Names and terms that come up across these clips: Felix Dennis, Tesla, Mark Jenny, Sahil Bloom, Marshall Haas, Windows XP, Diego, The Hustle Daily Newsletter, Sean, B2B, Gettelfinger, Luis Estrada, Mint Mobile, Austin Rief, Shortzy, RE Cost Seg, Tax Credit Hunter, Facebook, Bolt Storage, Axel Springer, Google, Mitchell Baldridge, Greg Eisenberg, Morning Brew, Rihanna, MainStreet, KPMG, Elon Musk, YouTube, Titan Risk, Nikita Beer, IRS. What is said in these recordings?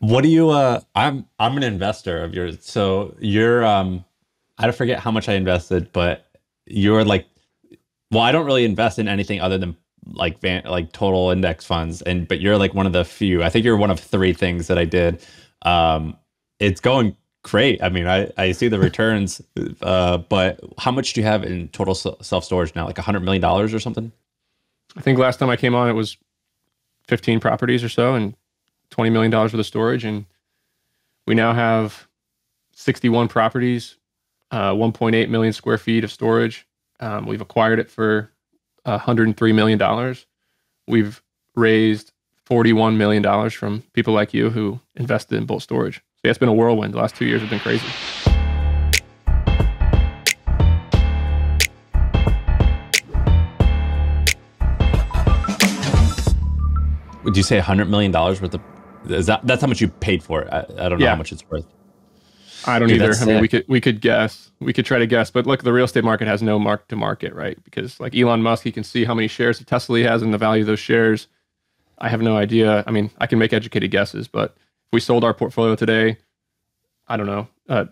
What do you, I'm an investor of yours. So you're, I forget how much I invested, but you're like, well, I don't really invest in anything other than like total index funds. But you're like one of the few, I think you're one of three things that I did. It's going great. I mean, I see the returns, but how much do you have in total self-storage now? Like $100 million or something? I think last time I came on, it was 15 properties or so and $20 million worth of storage. And we now have 61 properties, 1.8 million square feet of storage. We've acquired it for $103 million. We've raised $41 million from people like you who invested in Bolt Storage. So yeah, it's been a whirlwind. The last 2 years have been crazy. Would you say $100 million worth of, is that, that's how much you paid for it? I don't know how much it's worth. I don't either. I mean, we could guess. We could try to guess. But look, the real estate market has no mark to market, right? Because like Elon Musk, he can see how many shares of Tesla he has and the value of those shares. I have no idea. I mean, I can make educated guesses, but if we sold our portfolio today, I don't know,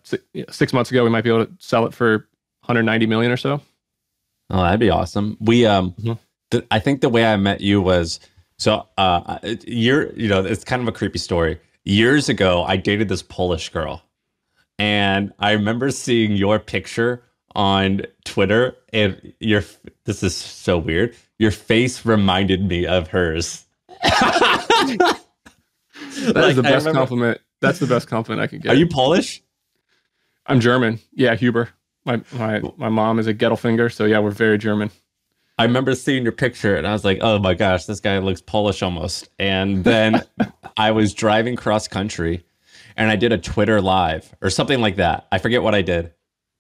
6 months ago, we might be able to sell it for $190 million or so. Oh, that'd be awesome. We, I think the way I met you was, so you know, it's kind of a creepy story. Years ago, I dated this Polish girl. And I remember seeing your picture on Twitter, and your, this is so weird, your face reminded me of hers. That is the best compliment. That's the best compliment I could get. Are you Polish? I'm German. Yeah, Huber. My mom is a Gettelfinger, so yeah, we're very German. I remember seeing your picture, and I was like, oh my gosh, this guy looks Polish almost. And then I was driving cross country, and I did a Twitter live or something like that. I forget what I did.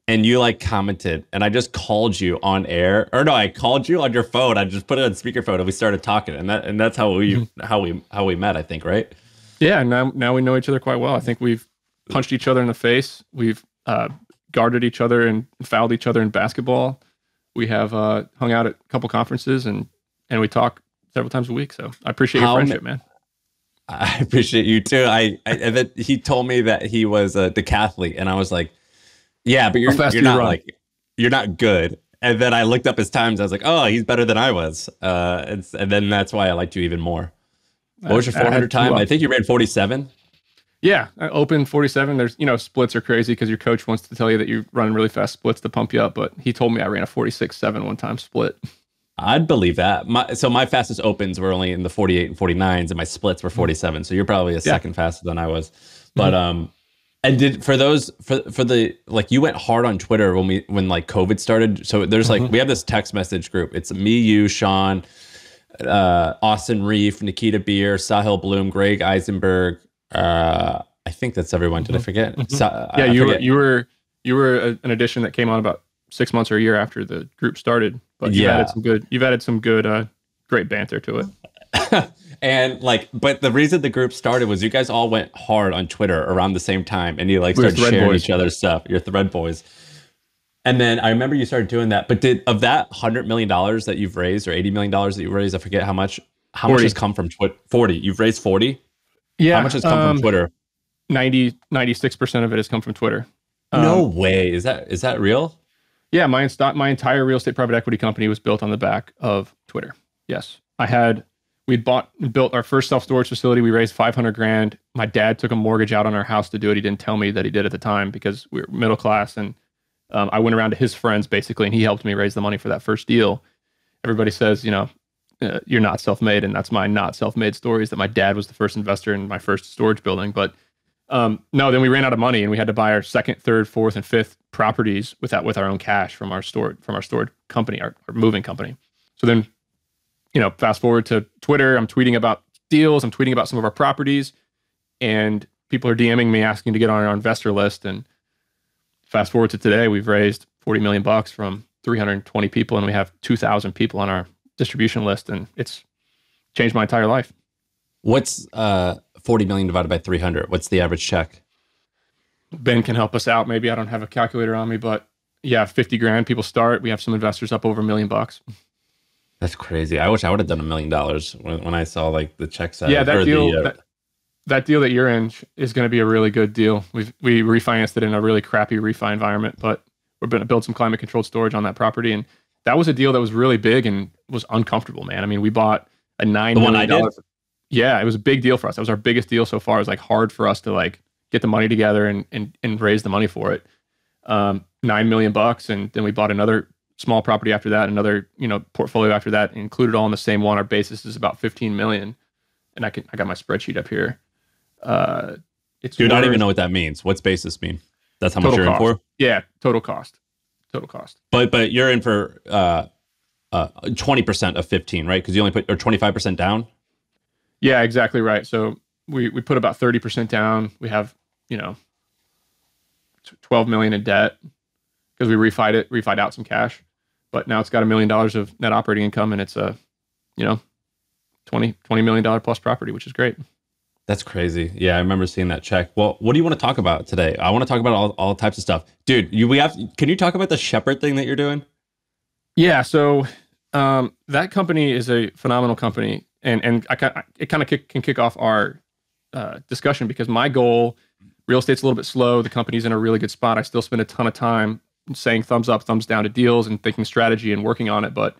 And you like commented, and I just called you on air, or no, I called you on your phone. I just put it on speakerphone, and we started talking, and that's how we how we met, I think, right? Yeah, now we know each other quite well. I think we've punched each other in the face. We've guarded each other and fouled each other in basketball. We have hung out at a couple conferences, and we talk several times a week. So I appreciate your friendship, man. I appreciate you too. And then he told me that he was a decathlete, and I was like, "Yeah, but you're not run. Like you're not good." And then I looked up his times. I was like, "Oh, he's better than I was." And then that's why I liked you even more. What was your 400 time? I think you ran 47. Yeah, I opened 47. There's, you know, splits are crazy because your coach wants to tell you that you run really fast splits to pump you up. But he told me I ran a 46.7 one time split. I'd believe that. So my fastest opens were only in the 48 and 49s, and my splits were 47. So you're probably a second faster than I was. But and for the like, you went hard on Twitter when like COVID started. So there's like we have this text message group. It's me, you, Sean, Austin Rief, Nikita Beer, Sahil Bloom, Greg Eisenberg. I think that's everyone. Did I forget? Yeah, you were an addition that came on about 6 months or a year after the group started. But you've added some good. You've added some good, great banter to it. And like, but the reason the group started was you guys all went hard on Twitter around the same time, and you like started sharing each other's stuff. You're thread boys. And then I remember you started doing that. But did of that $100 million that you've raised, or $80 million that you raised, I forget how much. How much has come from Twitter? 40. You've raised 40. Yeah. How much has come from Twitter? 96% of it has come from Twitter. No way. Is that real? Yeah, my entire real estate private equity company was built on the back of Twitter. Yes, we'd bought and built our first self-storage facility. We raised 500 grand. My dad took a mortgage out on our house to do it. He didn't tell me that he did at the time because we were middle class. And I went around to his friends basically, and he helped me raise the money for that first deal. Everybody says, you know, you're not self-made, and that's my not self-made story is that my dad was the first investor in my first storage building. But no, then we ran out of money, and we had to buy our second, third, fourth, and fifth properties with our own cash from our storage company, our moving company. So then, you know, fast forward to Twitter, I'm tweeting about deals, I'm tweeting about some of our properties, and people are DMing me asking to get on our investor list. And fast forward to today, we've raised $40 million from 320 people, and we have 2,000 people on our distribution list, and it's changed my entire life. What's 40 million divided by 300? What's the average check? Ben can help us out. Maybe I don't have a calculator on me, but yeah, 50 grand people start. We have some investors up over $1 million. That's crazy. I wish I would have done $1 million when I saw like the check size. Yeah, that deal. The, that, that deal that you're in is going to be a really good deal. We refinanced it in a really crappy refi environment, but we're going to build some climate controlled storage on that property. And that was a deal that was really big and was uncomfortable, man. I mean, we bought a $9 million. Yeah, it was a big deal for us. That was our biggest deal so far. It was like hard for us to like get the money together and raise the money for it. $9 million bucks. And then we bought another small property after that, another, you know, portfolio after that, included all in the same one. Our basis is about 15 million. And I got my spreadsheet up here. Dude, I don't even know what that means. What's basis mean? That's how much you're in for? Yeah, total cost. Total cost. But you're in for 20% of 15, right? Because you only put, or 25% down? Yeah, exactly right. So we put about 30% down. We have, you know, 12 million in debt because we refied out some cash. But now it's got $1 million of net operating income, and it's a, you know, $20 million plus property, which is great. That's crazy. Yeah, I remember seeing that check. Well, what do you want to talk about today? I want to talk about all types of stuff. Dude, can you talk about the Shepherd thing that you're doing? Yeah, so that company is a phenomenal company. And it kind of can kick off our discussion, because my goal, real estate's a little bit slow. The company's in a really good spot. I still spend a ton of time saying thumbs up, thumbs down to deals and thinking strategy and working on it. But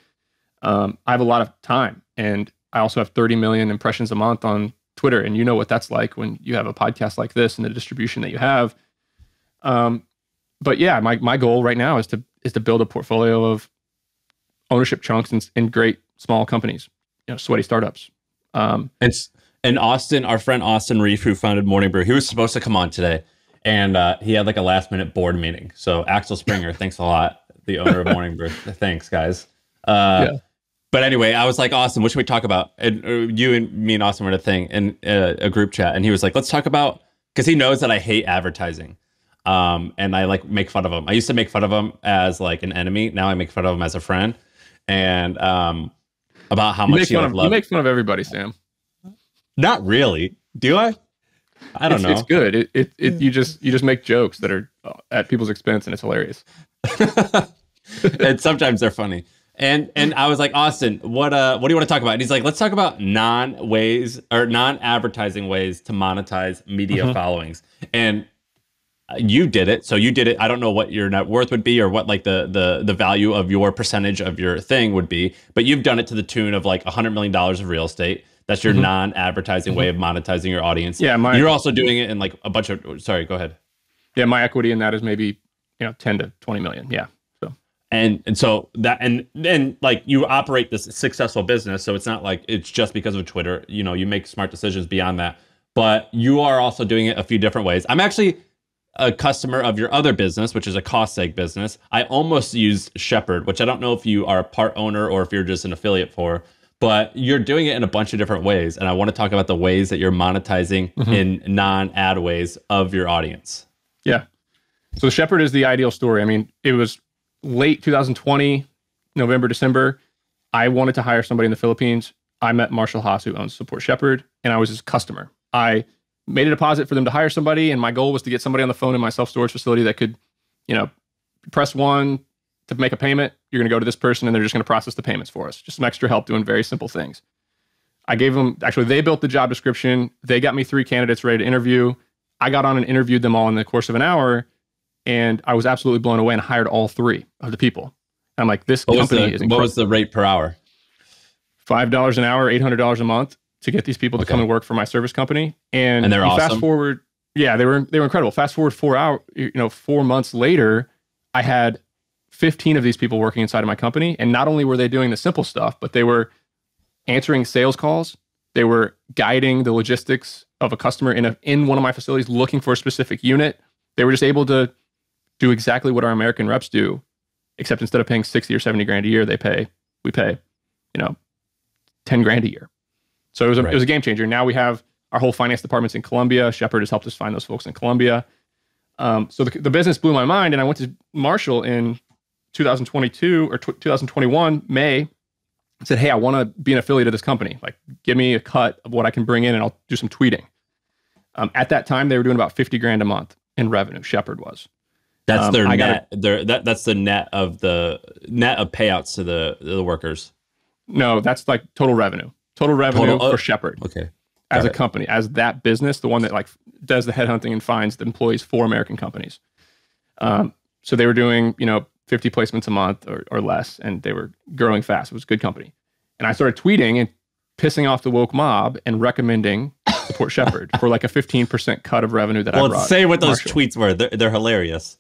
I have a lot of time. And I also have 30 million impressions a month on Twitter. And you know what that's like when you have a podcast like this and the distribution that you have. But yeah, my goal right now is to build a portfolio of ownership chunks in great small companies, you know, sweaty startups. And Austin, our friend Austin Rief, who founded Morning Brew, he was supposed to come on today, and he had like a last minute board meeting. So Axel Springer, thanks a lot, the owner of Morning Brew. Thanks, guys. Yeah. But anyway, I was like, Austin, what should we talk about? And you and me and Austin were in a thing, in a group chat. And he was like, let's talk about, because he knows that I hate advertising. And I like make fun of him. I used to make fun of him as like an enemy. Now I make fun of him as a friend. And about how much he loves. You make fun of everybody, Sam. Not really. Do I? I don't know. It's good. You just make jokes that are at people's expense, and it's hilarious. And sometimes they're funny. And I was like, Austin, what do you want to talk about? And he's like, let's talk about non-advertising ways to monetize media followings. And you did it. So you did it. I don't know what your net worth would be, or what like the value of your percentage of your thing would be, but you've done it to the tune of like $100 million of real estate. That's your non-advertising way of monetizing your audience. Yeah, you're also doing it in like a bunch of, sorry, go ahead. Yeah, my equity in that is maybe, you know, 10 to 20 million. Yeah. And so that, and then like you operate this successful business. So it's not like it's just because of Twitter, you know, you make smart decisions beyond that, but you are also doing it a few different ways. I'm actually a customer of your other business, which is a cost seg business. I almost used Shepherd, which I don't know if you are a part owner or if you're just an affiliate for, but you're doing it in a bunch of different ways. And I want to talk about the ways that you're monetizing in non-ad ways of your audience. Yeah. So Shepherd is the ideal story. I mean, it was late 2020, November, December, I wanted to hire somebody in the Philippines. I met Marshall Haas, who owns Support Shepherd, and I was his customer. I made a deposit for them to hire somebody, and my goal was to get somebody on the phone in my self-storage facility that could, you know, press one to make a payment. You're going to go to this person, and they're just going to process the payments for us. Just some extra help doing very simple things. I gave them, actually, they built the job description. They got me 3 candidates ready to interview. I got on and interviewed them all in the course of an hour. And I was absolutely blown away and hired all 3 of the people. And I'm like, this company is incredible. What was the rate per hour? $5 an hour, $800 a month to get these people to come and work for my service company. And they're awesome. Fast forward, yeah, they were incredible. Fast forward 4 months later, I had 15 of these people working inside of my company. And not only were they doing the simple stuff, but they were answering sales calls. They were guiding the logistics of a customer in one of my facilities looking for a specific unit. They were just able to do exactly what our American reps do, except instead of paying 60 or 70 grand a year, we pay, you know, 10 grand a year. So it was a game changer. Now we have our whole finance departments in Colombia. Shepherd has helped us find those folks in Colombia. So the business blew my mind, and I went to Marshall in 2022 or 2021, May, and said, hey, I want to be an affiliate of this company. Like, give me a cut of what I can bring in, and I'll do some tweeting. At that time, they were doing about 50 grand a month in revenue, Shepherd was. That's their net. That's the net of payouts to the workers. No, that's like total revenue for Shepherd. Okay. as a company, as that business, the one that like does the headhunting and finds the employees for American companies. So they were doing, you know, 50 placements a month or less, and they were growing fast. It was a good company. And I started tweeting and pissing off the woke mob and recommending Support Shepherd for like a 15% cut of revenue that I brought. Well, say what those tweets were. They're hilarious.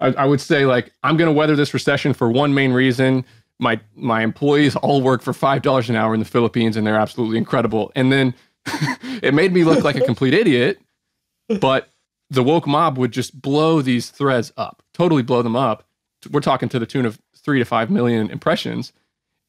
I would say like, I'm going to weather this recession for one main reason. My employees all work for $5 an hour in the Philippines, and they're absolutely incredible. And then it made me look like a complete idiot, but the woke mob would just blow these threads up, totally blow them up. We're talking to the tune of 3 to 5 million impressions.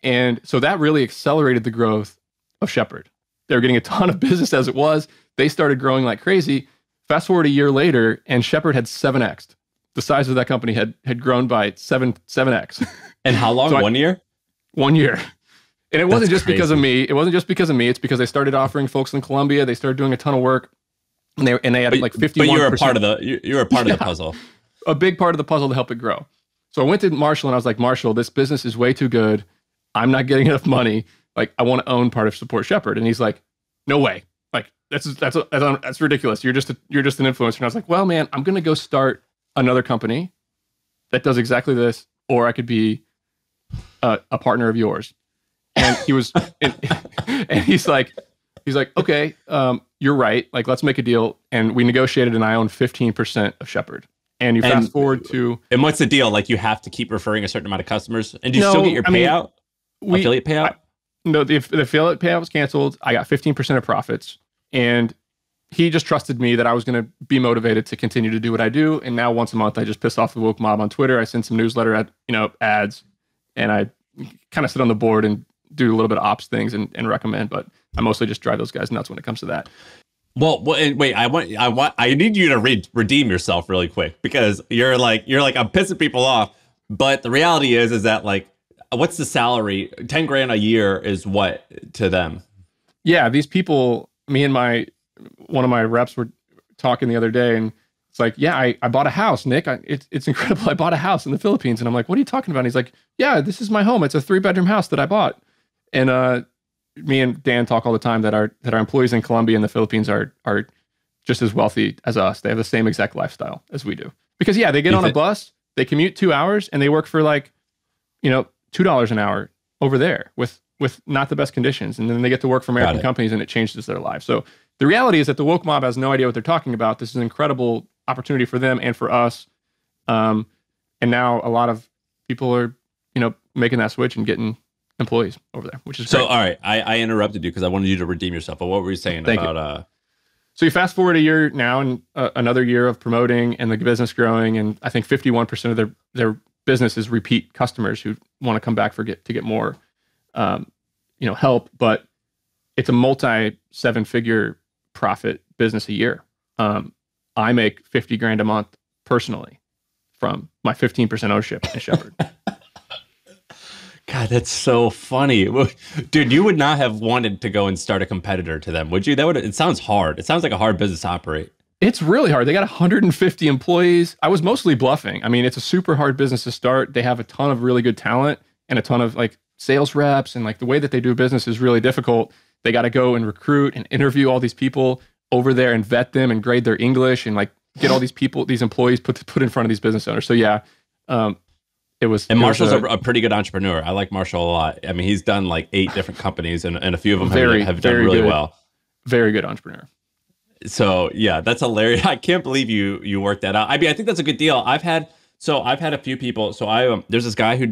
And so that really accelerated the growth of Shepherd. They were getting a ton of business as it was. They started growing like crazy. Fast forward a year later, and Shepherd had 7x'd. The size of that company had grown by 7x. And how long? So 1 year? 1 year. And it wasn't just because of me. It wasn't just because of me. It's because they started offering folks in Colombia. They started doing a ton of work. And they had like 51%. But you were a part of the puzzle. A big part of the puzzle to help it grow. So I went to Marshall and I was like, Marshall, this business is way too good. I'm not getting enough money. Like, I want to own part of Support Shepherd. And he's like, no way. Like, that's ridiculous. You're just an influencer. And I was like, well, man, I'm going to go start another company that does exactly this, or I could be a partner of yours. And he was, and he's like, okay, you're right. Like, let's make a deal. And we negotiated, and I own 15% of Shepherd. And fast forward to... And what's the deal? Like, you have to keep referring a certain amount of customers? And do you still get your payout? Affiliate payout? No, the affiliate payout was canceled. I got 15% of profits. And he just trusted me that I was going to be motivated to continue to do what I do. And now once a month, I just piss off the woke mob on Twitter. I send some newsletter ads. And I kind of sit on the board and do a little bit of ops things and recommend. But I mostly just drive those guys nuts when it comes to that. Well, wait. I need you to redeem yourself really quick, because you're like, I'm pissing people off. But the reality is that like, what's the salary? 10 grand a year is what to them? Yeah, these people. Me and one of my reps were talking the other day, and it's like, yeah, I bought a house, Nick. It's incredible. I bought a house in the Philippines, and I'm like, what are you talking about? And he's like, yeah, this is my home. It's a 3-bedroom house that I bought, and me and Dan talk all the time that our employees in Colombia and the Philippines are just as wealthy as us. They have the same exact lifestyle as we do. Because yeah, they get on a bus, they commute 2 hours, and they work for like, $2 an hour over there with not the best conditions. And then they get to work for American companies, and it changes their lives. So the reality is that the woke mob has no idea what they're talking about. This is an incredible opportunity for them and for us. And now a lot of people are, making that switch and getting employees over there, which is great. So, all right, I interrupted you because I wanted you to redeem yourself. But what were you saying about? So you fast forward a year now, and another year of promoting and the business growing, and I think 51% of their business is repeat customers who want to come back to get more, help. But it's a multi 7-figure profit business a year. I make $50,000 a month personally from my 15% ownership in Shepherd. God, that's so funny. Dude, you would not have wanted to go and start a competitor to them, would you? It sounds hard. It sounds like a hard business to operate. It's really hard. They got 150 employees. I was mostly bluffing. I mean, it's a super hard business to start. They have a ton of really good talent and a ton of like sales reps, and like the way that they do business is really difficult. They got to go and recruit and interview all these people over there and vet them and grade their English and like get all these people, these employees put in front of these business owners. So yeah, Marshall's a pretty good entrepreneur. I like Marshall a lot. I mean, he's done like 8 different companies, and a few of them have done really well. Very good entrepreneur. So yeah, that's hilarious. I can't believe you worked that out. I mean, I think that's a good deal. I've had a few people. So there's this guy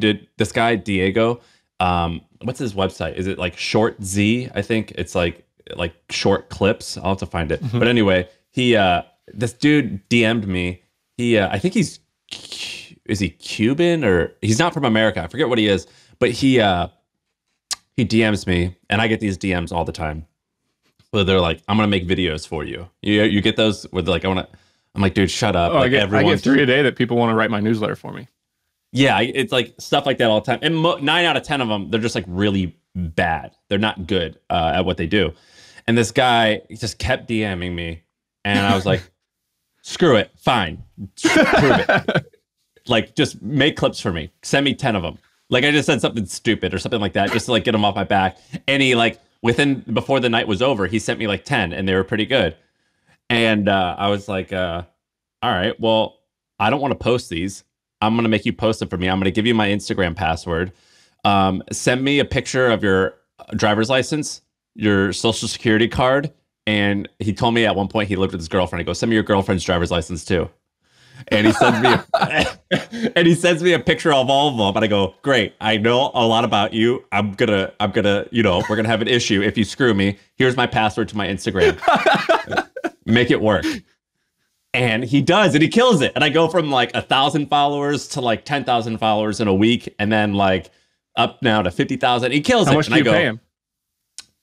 Diego. What's his website? Is it like Short Z? I think it's like short clips. I'll have to find it. Mm-hmm. But anyway, this dude DM'd me. I think is he Cuban, or he's not from America? I forget what he is, but he DMs me, and I get these DMs all the time where they're like, I'm going to make videos for you. You get those where they're like, I'm like, dude, shut up. Oh, like I get 3 a day that people want to write my newsletter for me. Yeah. It's like stuff like that all the time. And 9 out of 10 of them, they're just like really bad. They're not good at what they do. And this guy just kept DMing me, and I was like, screw it. Fine. Prove it. Like, just make clips for me. Send me 10 of them. Like, I just said something stupid or something like that, just to like get him off my back. And he like before the night was over, he sent me like 10 and they were pretty good. And I was like, all right, well, I don't want to post these. I'm going to make you post them for me. I'm going to give you my Instagram password. Send me a picture of your driver's license, your social security card. And he told me at one point he lived with his girlfriend. I go, send me your girlfriend's driver's license too. And he sends me a, and he sends me a picture of all of them. And I go, great. I know a lot about you. I'm gonna, you know, we're gonna have an issue if you screw me. Here's my password to my Instagram. Make it work. And he does, and he kills it. And I go from like 1,000 followers to like 10,000 followers in a week, and then like up now to 50,000. He kills it. How much do you pay him?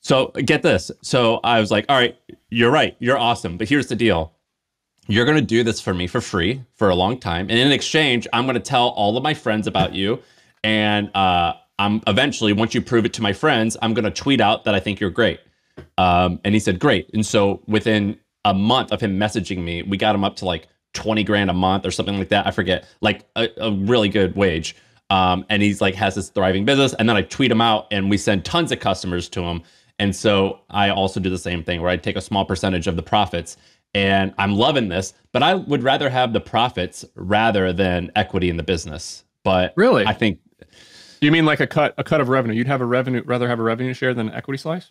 So get this. So I was like, all right. You're awesome. But here's the deal. You're going to do this for me for free for a long time. And in exchange, I'm going to tell all of my friends about you. And I'm eventually, once you prove it to my friends, I'm going to tweet out that I think you're great. And he said, great. And so within a month of him messaging me, we got him up to like 20 grand a month or something like that. I forget, like a really good wage. And he's like, has this thriving business. And then I tweet him out and we send tons of customers to him. And so I also do the same thing where I take a small percentage of the profits, and I'm loving this, but I would rather have the profits rather than equity in the business. But really, I think you mean like a cut of revenue. You'd have a revenue, rather have a revenue share than an equity slice.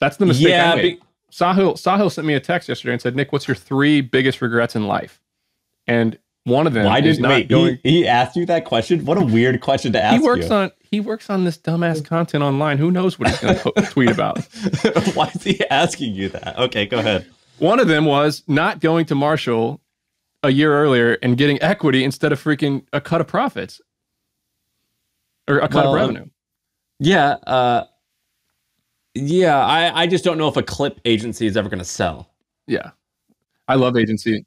That's the mistake. Yeah, I made. Sahil sent me a text yesterday and said, Nick, what's your 3 biggest regrets in life? And one of them he asked you that question. What a weird question to ask. He works on this dumbass content online. Who knows what he's going to tweet about? Why is he asking you that? Okay, go ahead. One of them was not going to Marshall a year earlier and getting equity instead of freaking a cut of profits or a cut of revenue. Yeah. I just don't know if a clip agency is ever going to sell. Yeah. I love agency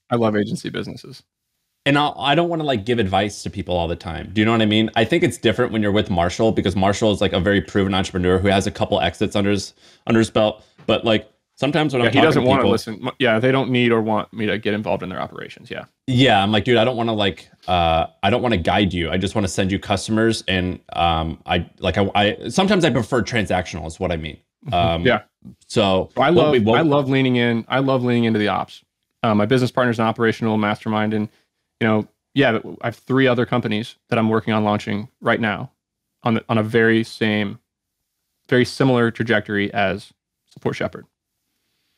businesses. And I don't want to like give advice to people all the time. Do you know what I mean? I think it's different when you're with Marshall, because Marshall is like a very proven entrepreneur who has a couple exits under his belt. But like sometimes when I'm talking to people, he doesn't want to listen. Yeah, they don't need or want me to get involved in their operations. Yeah. Yeah, I'm like, dude, I don't want to like, I don't want to guide you. I just want to send you customers, and I sometimes I prefer transactional is what I mean. Yeah. So I love leaning in. I love leaning into the ops. My business partner's an operational mastermind, and you know, yeah, I have 3 other companies that I'm working on launching right now on a very similar trajectory as Support Shepherd.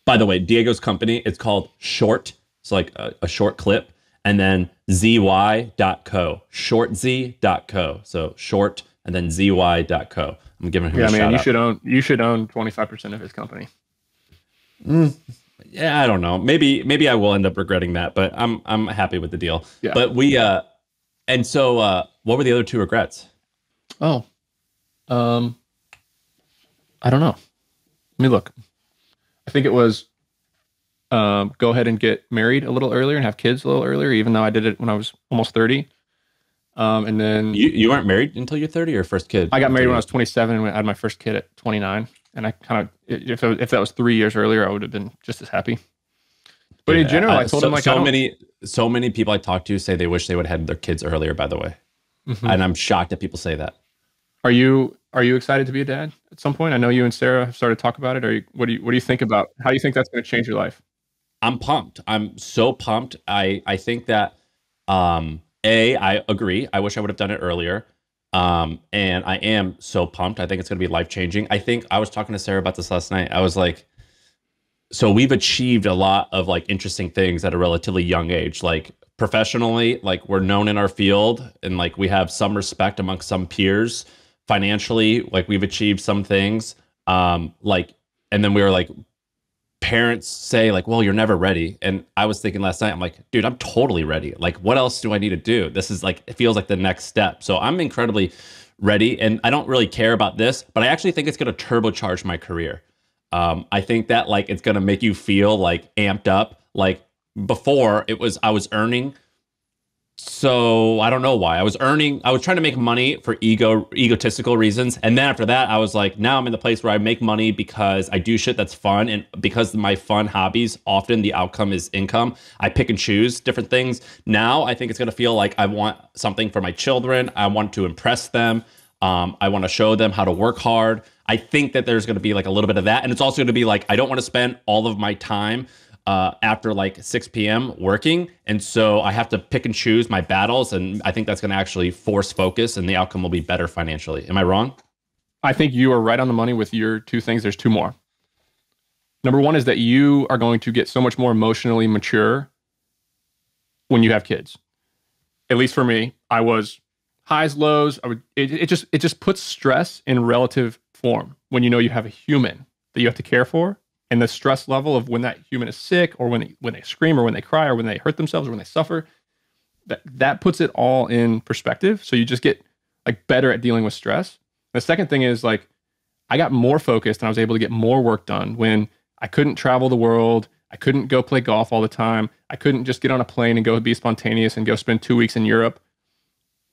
By the way, Diego's company, it's called Short. It's like a short clip, and then zy.co, shortz.co. So short and then zy.co. I'm giving him a shout out. You should own 25% of his company. Yeah, I don't know. Maybe I will end up regretting that, but I'm happy with the deal. Yeah. But so what were the other 2 regrets? Oh, I don't know. Let me look. I think it was go ahead and get married a little earlier and have kids a little earlier, even though I did it when I was almost 30. And then you weren't married until you're 30 or first kid? I got married when I was 27 and I had my first kid at 29. And I kind of, if that was 3 years earlier, I would have been just as happy. But yeah, in general, I told him like so many people I talked to say they wish they would have had their kids earlier. By the way, and I'm shocked that people say that. Are you excited to be a dad at some point? I know you and Sarah have started to talk about it. What do you think about how you think that's going to change your life? I'm pumped. I'm so pumped. I think that I agree. I wish I would have done it earlier. And I am so pumped. I think it's going to be life-changing. I think I was talking to Sarah about this last night. I was like, so we've achieved a lot of like interesting things at a relatively young age, like professionally, like we're known in our field and like we have some respect amongst some peers. Financially, like we've achieved some things. Like, and then we were like, parents say like, well, you're never ready. And I was thinking last night, I'm like, dude, I'm totally ready. Like, what else do I need to do? This is like, it feels like the next step. So I'm incredibly ready, and I don't really care about this, but I actually think it's going to turbocharge my career. I think that like, it's going to make you feel like amped up. Like before it was, I was earning. So I don't know why I was earning. I was trying to make money for egotistical reasons. And then after that, I was like, now I'm in the place where I make money because I do shit that's fun. And because of my fun hobbies, often the outcome is income. I pick and choose different things. Now I think it's going to feel like I want something for my children. I want to impress them. I want to show them how to work hard. I think that there's going to be like a little bit of that. And it's also going to be like, I don't want to spend all of my time after like 6 p.m. working. And so I have to pick and choose my battles. And I think that's going to actually force focus, and the outcome will be better financially. Am I wrong? I think you are right on the money with your two things. There's two more. Number one is that you are going to get so much more emotionally mature when you have kids. At least for me, I was highs, lows. It just puts stress in relative form when you know you have a human that you have to care for, and the stress level of when that human is sick, or when they scream, or when they cry, or when they hurt themselves, or when they suffer, that puts it all in perspective. So you just get like better at dealing with stress. And the second thing is like, I got more focused and I was able to get more work done when I couldn't travel the world. I couldn't go play golf all the time. I couldn't just get on a plane and go be spontaneous and go spend 2 weeks in Europe.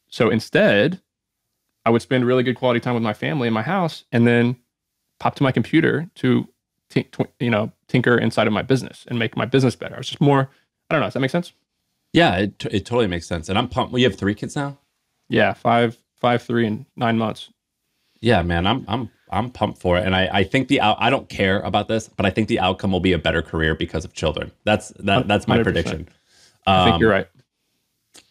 So instead, I would spend really good quality time with my family in my house, and then pop to my computer to tinker inside of my business and make my business better. I was just more, I don't know, does that make sense? Yeah, it totally makes sense. And I'm pumped. Well, you have 3 kids now? Yeah, 5, 3, and 9 months. Yeah, man, I'm pumped for it. And I think I don't care about this, but I think the outcome will be a better career because of children. That's my 100%. Prediction. I think you're right.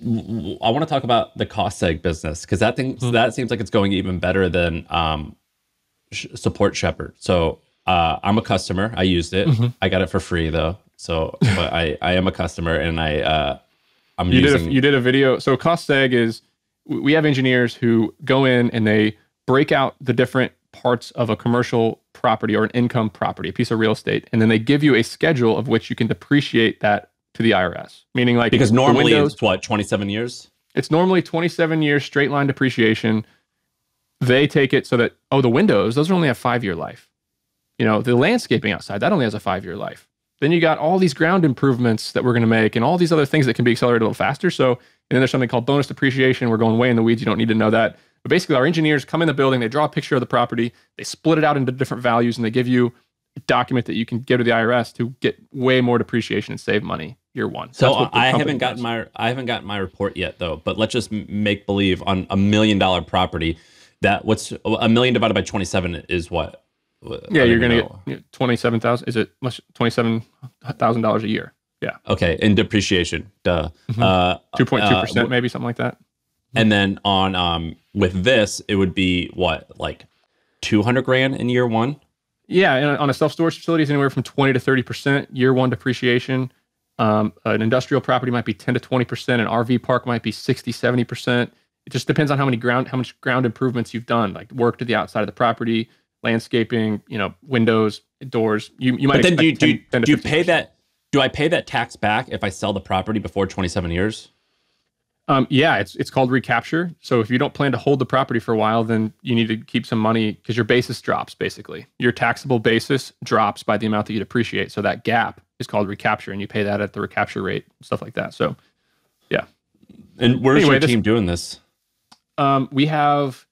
I want to talk about the cost seg business, because that thing, that seems like it's going even better than Support Shepherd. So I'm a customer. I used it. I got it for free though. So but I am a customer, and you did a video. So cost seg is, we have engineers who go in and they break out the different parts of a commercial property or an income property, a piece of real estate, and then they give you a schedule of which you can depreciate that to the IRS, meaning like, because normally windows, it's what, 27 years? It's normally 27 years straight line depreciation. They take it so that, oh, the windows, those only have 5-year life. You know, the landscaping outside, that only has a 5-year life. Then you got all these ground improvements that we're going to make and all these other things that can be accelerated a little faster. So, and then there's something called bonus depreciation. We're going way in the weeds. You don't need to know that. But basically our engineers come in the building, they draw a picture of the property, they split it out into different values, and they give you a document that you can give to the IRS to get way more depreciation and save money year one. So I haven't gotten my report yet though, but let's just make believe on a $1 million property that what's $1 million divided by 27 is what? Yeah, you're going to get $27,000. Is it $27,000 a year? Yeah. Okay. And depreciation. Duh. 2.2%, maybe something like that. And then on, with this, it would be what? Like 200 grand in year one? Yeah. And on a self-storage facility, it's anywhere from 20 to 30% year one depreciation. An industrial property might be 10 to 20%. An RV park might be 60, 70%. It just depends on how much ground improvements you've done, like work to the outside of the property, landscaping, you know, windows, doors. You might. But then do you pay that? Do I pay that tax back if I sell the property before 27 years? Yeah, it's called recapture. So if you don't plan to hold the property for a while, then you need to keep some money because your basis drops basically. Your taxable basis drops by the amount that you depreciate. So that gap is called recapture, and you pay that at the recapture rate, stuff like that. So, yeah. And where's your team doing this? We have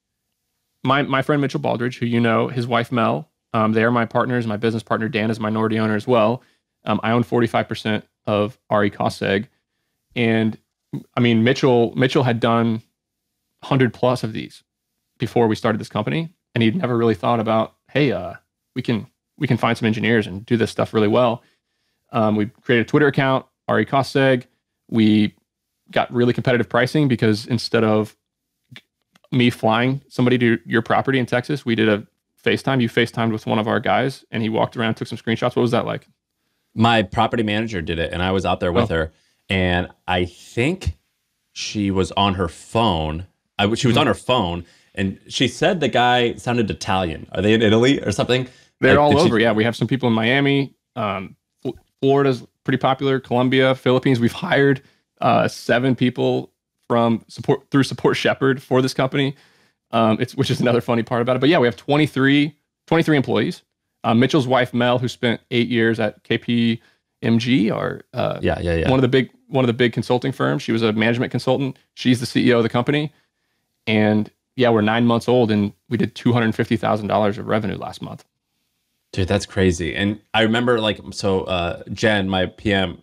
my friend Mitchell Baldridge, who you know, his wife Mel. They are my partners. My business partner Dan is a minority owner as well. I own 45% of RE Cost Seg, and I mean Mitchell had done 100+ of these before we started this company, and he'd never really thought about, hey, we can find some engineers and do this stuff really well. We created a Twitter account, RE Cost Seg. We got really competitive pricing because instead of me flying somebody to your property in Texas, we did a FaceTime. You FaceTimed with one of our guys, and he walked around, took some screenshots. What was that like? My property manager did it, and I was out there with her. And I think she was on her phone. She was on her phone, and she said the guy sounded Italian. Are they in Italy or something? They're like, all over. Yeah, we have some people in Miami. Florida's pretty popular, Colombia, Philippines. We've hired 7 people from Support Shepherd for this company, which is another funny part about it. But yeah, we have 23 employees. Mitchell's wife Mel, who spent 8 years at KPMG, or one of the big consulting firms. She was a management consultant. She's the CEO of the company, and yeah, we're 9 months old, and we did $250,000 of revenue last month. Dude, that's crazy. And I remember, like, so Jen, my PM,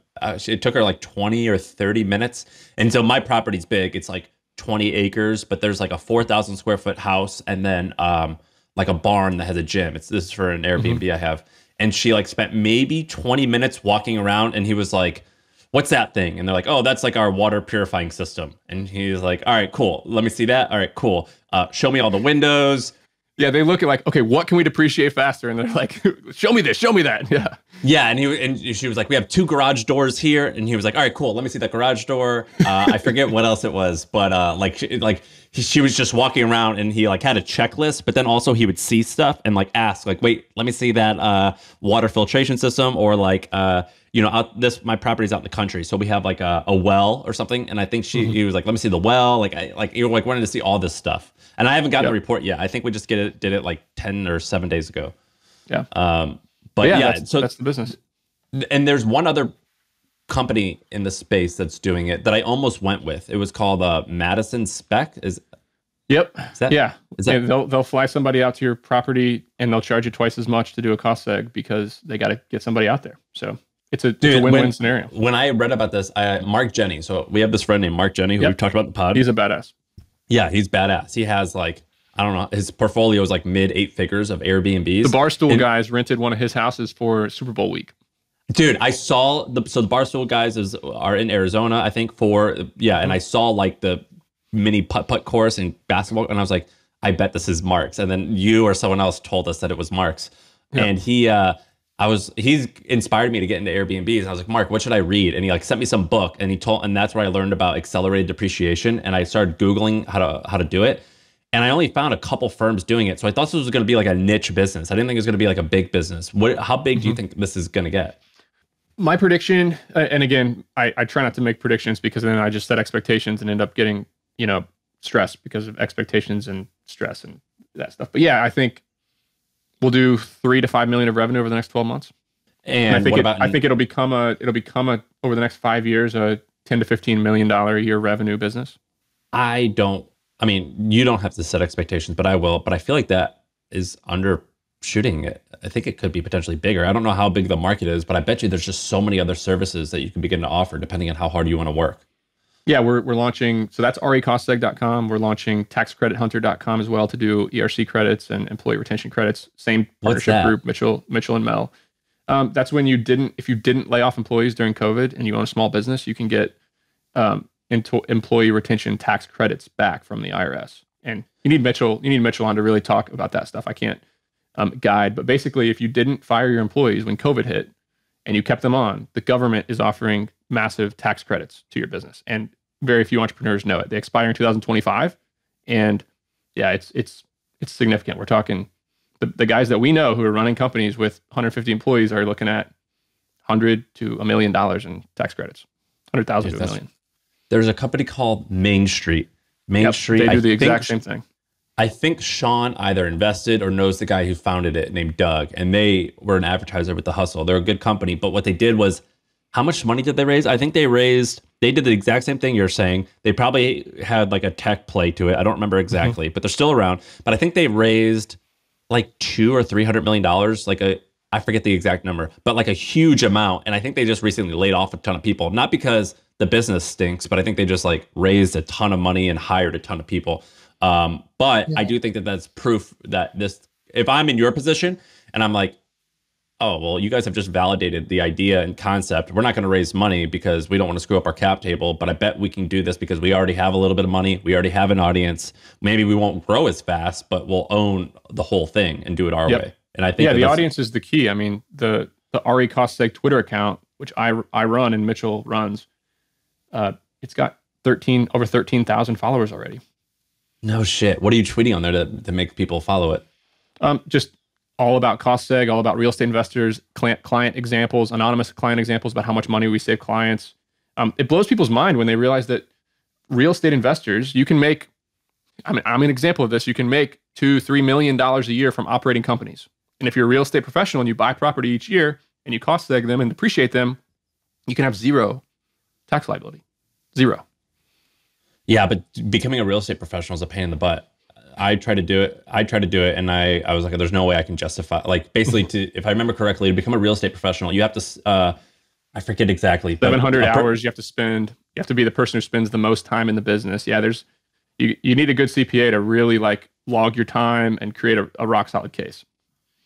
it took her like 20 or 30 minutes. And so my property's big. It's like 20 acres, but there's like a 4,000 square foot house and then like a barn that has a gym. This is for an Airbnb I have. And she like spent maybe 20 minutes walking around, and he was like, what's that thing? And they're like, oh, that's like our water purifying system. And he's like, all right, cool. Let me see that. All right, cool. Show me all the windows. Yeah, they look at like, okay, what can we depreciate faster? And they're like, show me this, show me that. Yeah. Yeah, and she was like, we have 2 garage doors here. And he was like, all right, cool. Let me see that garage door. I forget what else it was, but she was just walking around, and he like had a checklist, but then also he would see stuff and like ask, like, wait, let me see that water filtration system, or like, you know, my property's out in the country, so we have like a well or something. And I think he was like, let me see the well. Like, you were like wanting to see all this stuff. And I haven't gotten a report yet. I think we just did it like 10 or 7 days ago. Yeah. But yeah, that's the business. And there's one other company in the space that's doing it that I almost went with. It was called Madison Spec. They'll fly somebody out to your property, and they'll charge you twice as much to do a cost seg because they got to get somebody out there. So it's a win-win scenario. When I read about this, Mark Jenny. So we have this friend named Mark Jenny who we've talked about in the pod. He's a badass. Yeah, he's badass. He has like, I don't know, his portfolio is like mid 8 figures of Airbnbs. The Barstool guys rented one of his houses for Super Bowl week. Dude, I saw the Barstool guys are in Arizona, I think, and I saw like the mini putt-putt course in basketball, and I was like, I bet this is Mark's. And then you or someone else told us that it was Mark's. Yeah. And he's inspired me to get into Airbnbs. And I was like, Mark, what should I read? And he like sent me some book, and and that's where I learned about accelerated depreciation. And I started Googling how to do it. And I only found a couple firms doing it. So I thought this was going to be like a niche business. I didn't think it was going to be like a big business. How big do you think this is going to get? My prediction, and again, I try not to make predictions because then I just set expectations and end up getting, you know, stressed because of expectations and stress and that stuff. But yeah, I think we'll do $3 to $5 million of revenue over the next 12 months. And I think it'll become over the next 5 years, a $10 to $15 million a year revenue business. You don't have to set expectations, but I will. But I feel like that is undershooting it. I think it could be potentially bigger. I don't know how big the market is, but I bet you there's just so many other services that you can begin to offer depending on how hard you want to work. Yeah, we're launching. So that's recostseg.com. We're launching taxcredithunter.com as well to do ERC credits and employee retention credits. Same partnership group, Mitchell and Mel. That's when if you didn't lay off employees during COVID and you own a small business, you can get employee retention tax credits back from the IRS. And you need Mitchell on to really talk about that stuff. I can't guide, but basically, if you didn't fire your employees when COVID hit and you kept them on, the government is offering massive tax credits to your business. And very few entrepreneurs know it. They expire in 2025. And yeah, it's significant. We're talking the guys that we know who are running companies with 150 employees are looking at $100,000 to $1 million in tax credits, 100,000 to a million. There's a company called MainStreet. MainStreet. Yep, they do the exact same thing. I think Sean either invested or knows the guy who founded it named Doug, and they were an advertiser with The Hustle. They're a good company, but what they did was, how much money did they raise? I think they did the exact same thing you're saying. They probably had like a tech play to it. I don't remember exactly, but they're still around. But I think they raised like $200 or $300 million, I forget the exact number, but like a huge amount. And I think they just recently laid off a ton of people, not because the business stinks, but I think they just like raised a ton of money and hired a ton of people. I do think that that's proof that if I'm in your position and I'm like, oh, well, you guys have just validated the idea and concept. We're not going to raise money because we don't want to screw up our cap table, but I bet we can do this because we already have a little bit of money. We already have an audience. Maybe we won't grow as fast, but we'll own the whole thing and do it our way. And I think the audience is the key. I mean, the RE Cost Seg Twitter account, which I run and Mitchell runs, it's got over 13,000 followers already. No shit. What are you tweeting on there to make people follow it? Just all about cost seg, all about real estate investors, client examples, anonymous client examples about how much money we save clients. It blows people's mind when they realize that real estate investors, you can make, I mean, I'm an example of this. You can make $2-3 million a year from operating companies. And if you're a real estate professional and you buy property each year and you cost seg them and depreciate them, you can have zero tax liability. Zero. Yeah, but becoming a real estate professional is a pain in the butt. I tried to do it, and I was like, there's no way I can justify, like, basically, if I remember correctly, to become a real estate professional, you have to, I forget exactly. 700 hours you have to spend. You have to be the person who spends the most time in the business. Yeah, there's you need a good CPA to really like log your time and create a rock solid case.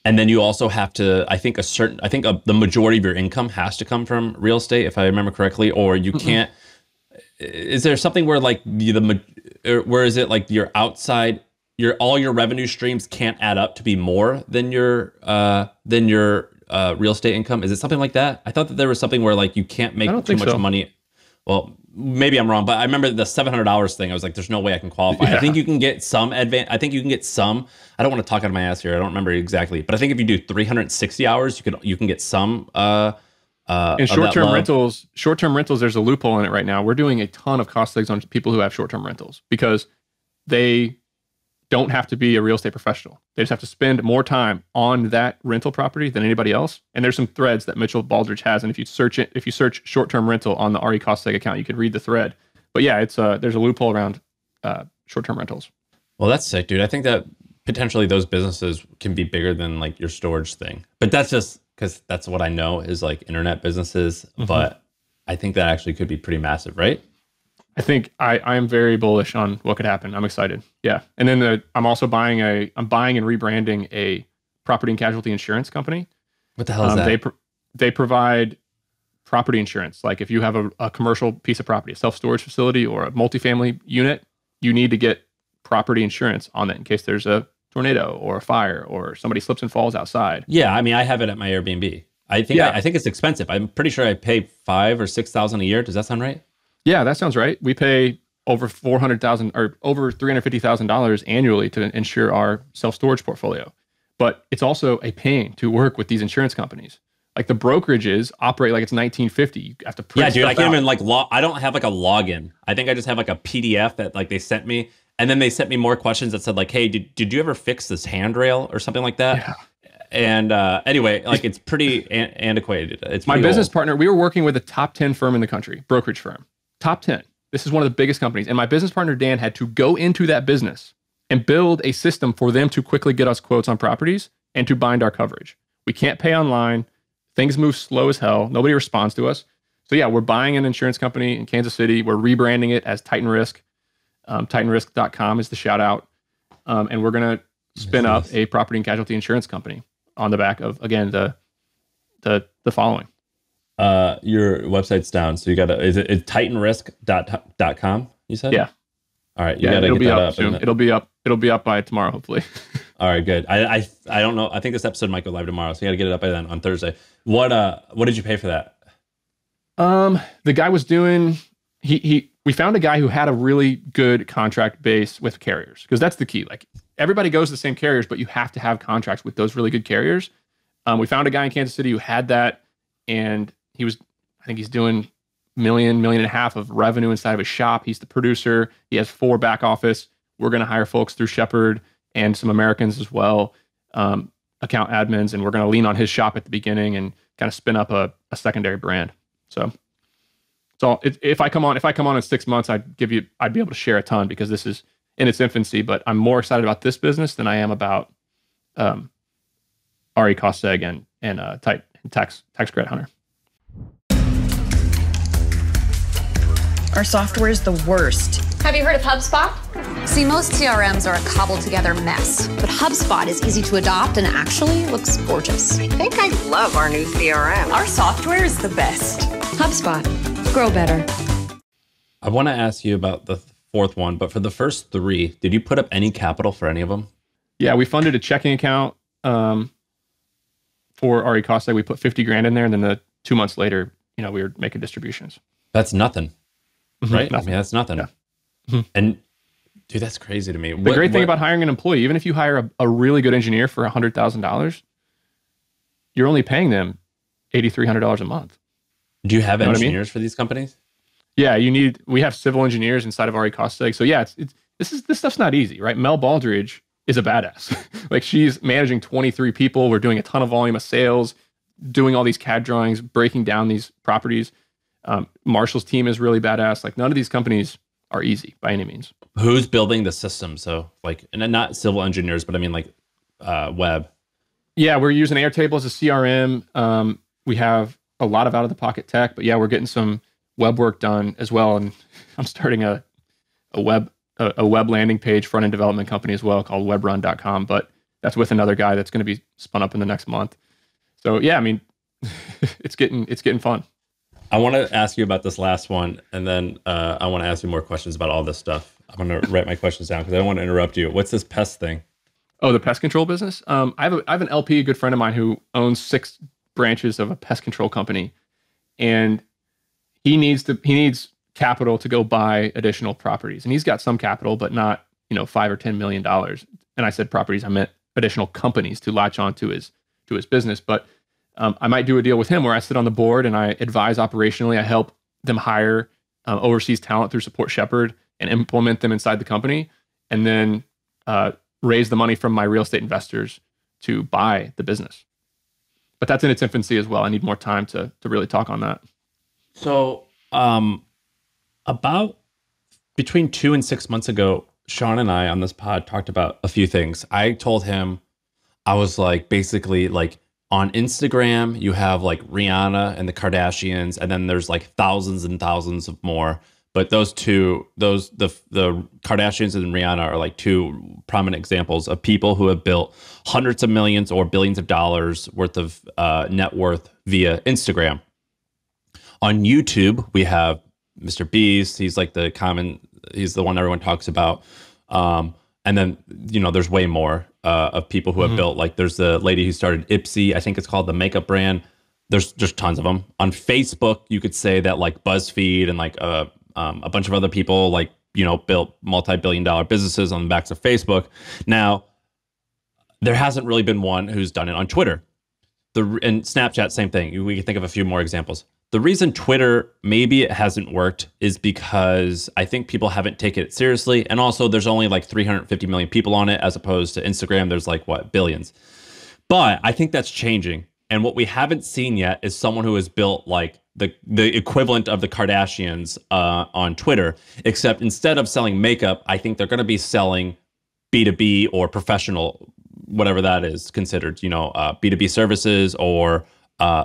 And then you also have to, the majority of your income has to come from real estate, if I remember correctly, or you can't. Is there something where like your outside, all your revenue streams can't add up to be more than your real estate income? Is it something like that? I thought that there was something where like you can't make too much money. Well, maybe I'm wrong, but I remember the $700 thing. I was like, there's no way I can qualify. Yeah. I think you can get some advance. I think you can get some. I don't want to talk out of my ass here. I don't remember exactly, but I think if you do 360 hours, you can get some. In short-term rentals, there's a loophole in it right now. We're doing a ton of cost segs on people who have short-term rentals because they don't have to be a real estate professional. They just have to spend more time on that rental property than anybody else. And there's some threads that Mitchell Baldridge has. And if you search short-term rental on the RE Cost Seg account, you can read the thread. But yeah, it's there's a loophole around short-term rentals. Well, that's sick, dude. I think that potentially those businesses can be bigger than like your storage thing. But that's just because that's what I know is like internet businesses. Mm-hmm. But I think that actually could be pretty massive, right? I think I am very bullish on what could happen. I'm excited. Yeah. And then I'm also buying I'm buying and rebranding a property and casualty insurance company. What the hell is that? They provide property insurance. Like if you have a commercial piece of property, a self-storage facility or a multifamily unit, you need to get property insurance on that in case there's a tornado or a fire or somebody slips and falls outside. Yeah. I mean, I have it at my Airbnb. I think it's expensive. I'm pretty sure I pay $5,000 or $6,000 a year. Does that sound right? Yeah, that sounds right. We pay over $400,000 or over $350,000 annually to insure our self-storage portfolio. But it's also a pain to work with these insurance companies. Like the brokerages operate like it's 1950. You have to print stuff out. I can't even I don't have like a login. I think I just have like a PDF that like they sent me. And then they sent me more questions that said like, hey, did you ever fix this handrail or something like that? Yeah. And anyway, like it's pretty antiquated. It's my business partner. We were working with a top 10 firm in the country, brokerage firm. Top 10. This is one of the biggest companies. And my business partner, Dan, had to go into that business and build a system for them to quickly get us quotes on properties and to bind our coverage. We can't pay online. Things move slow as hell. Nobody responds to us. So yeah, we're buying an insurance company in Kansas City. We're rebranding it as Titan Risk. TitanRisk.com is the shout out. And we're going to spin up a property and casualty insurance company on the back of, again, the following. Your website's down, so you gotta. Is it titanrisk.com? You said, yeah. All right, you gotta get that up soon. It'll be up. It'll be up by tomorrow, hopefully. All right, good. I don't know. I think this episode might go live tomorrow, so you gotta get it up by then on Thursday. What did you pay for that? The guy was doing. We found a guy who had a really good contract base with carriers because that's the key. Like everybody goes to the same carriers, but you have to have contracts with those really good carriers. We found a guy in Kansas City who had that, and I think he's doing $1.5 million of revenue inside of his shop. He's the producer. He has 4 back office. We're going to hire folks through Shepherd and some Americans as well, account admins, and we're going to lean on his shop at the beginning and kind of spin up a secondary brand. So if I come on in 6 months, I'd be able to share a ton because this is in its infancy. But I'm more excited about this business than I am about RE Cost Seg and Tax Credit Hunter. Our software is the worst. Have you heard of HubSpot? See, most CRMs are a cobbled together mess, but HubSpot is easy to adopt and actually looks gorgeous. I think I love our new CRM. Our software is the best. HubSpot, grow better. I want to ask you about the 4th one, but for the first 3, did you put up any capital for any of them? Yeah, we funded a checking account. For RE Cost Seg, we put $50,000 in there, and then 2 months later, we were making distributions. That's nothing, right? Nothing. I mean, that's nothing. Yeah. Mm-hmm. And dude, that's crazy to me. The great thing about hiring an employee, even if you hire a really good engineer for $100,000, you're only paying them $8,300 a month. Do you have engineers for these companies? Yeah, we have civil engineers inside of RE Cost Seg. So yeah, this stuff's not easy, right? Mel Baldridge is a badass. Like she's managing 23 people. We're doing a ton of volume of sales, doing all these CAD drawings, breaking down these properties. Marshall's team is really badass. Like none of these companies are easy by any means. Who's building the system? So like, and not civil engineers, but I mean like web. Yeah, we're using Airtable as a CRM. We have a lot of out-of-the-pocket tech, but yeah, we're getting some web work done as well. And I'm starting a web a web landing page front-end development company as well called webrun.com, but that's with another guy that's going to be spun up in the next month. So yeah, I mean, it's getting fun. I want to ask you about this last one, and then I want to ask you more questions about all this stuff. I'm going to write my questions down because I don't want to interrupt you. What's this pest thing? Oh, the pest control business? I have an LP, a good friend of mine, who owns 6 branches of a pest control company, and he needs capital to go buy additional properties. And he's got some capital, but not, you know, $5 or $10 million. And I said properties, I meant additional companies to latch on to his business. But I might do a deal with him where I sit on the board and I advise operationally. I help them hire overseas talent through Support Shepherd and implement them inside the company, and then raise the money from my real estate investors to buy the business. But that's in its infancy as well. I need more time to really talk on that. So about between 2 and 6 months ago, Sean and I on this pod talked about a few things. I told him, I was like, basically like on Instagram, you have like Rihanna and the Kardashians, and then there's like thousands and thousands of more. But those two, the Kardashians and Rihanna are like two prominent examples of people who have built hundreds of millions or billions of dollars worth of net worth via Instagram. On YouTube, we have Mr. Beast. He's like the he's the one everyone talks about. And then, you know, there's way more of people who have built, like there's the lady who started Ipsy. I think it's called the makeup brand. There's just tons of them. On Facebook, you could say that like BuzzFeed and like a bunch of other people, like, you know, built multi-billion-dollar businesses on the backs of Facebook. Now, there hasn't really been one who's done it on Twitter. And Snapchat, same thing. We can think of a few more examples. The reason Twitter, maybe it hasn't worked, is because I think people haven't taken it seriously. And also there's only like 350 million people on it, as opposed to Instagram, there's like, what, billions. But I think that's changing. And what we haven't seen yet is someone who has built like the equivalent of the Kardashians on Twitter, except instead of selling makeup, I think they're going to be selling B2B or professional, whatever that is considered, you know, B2B services or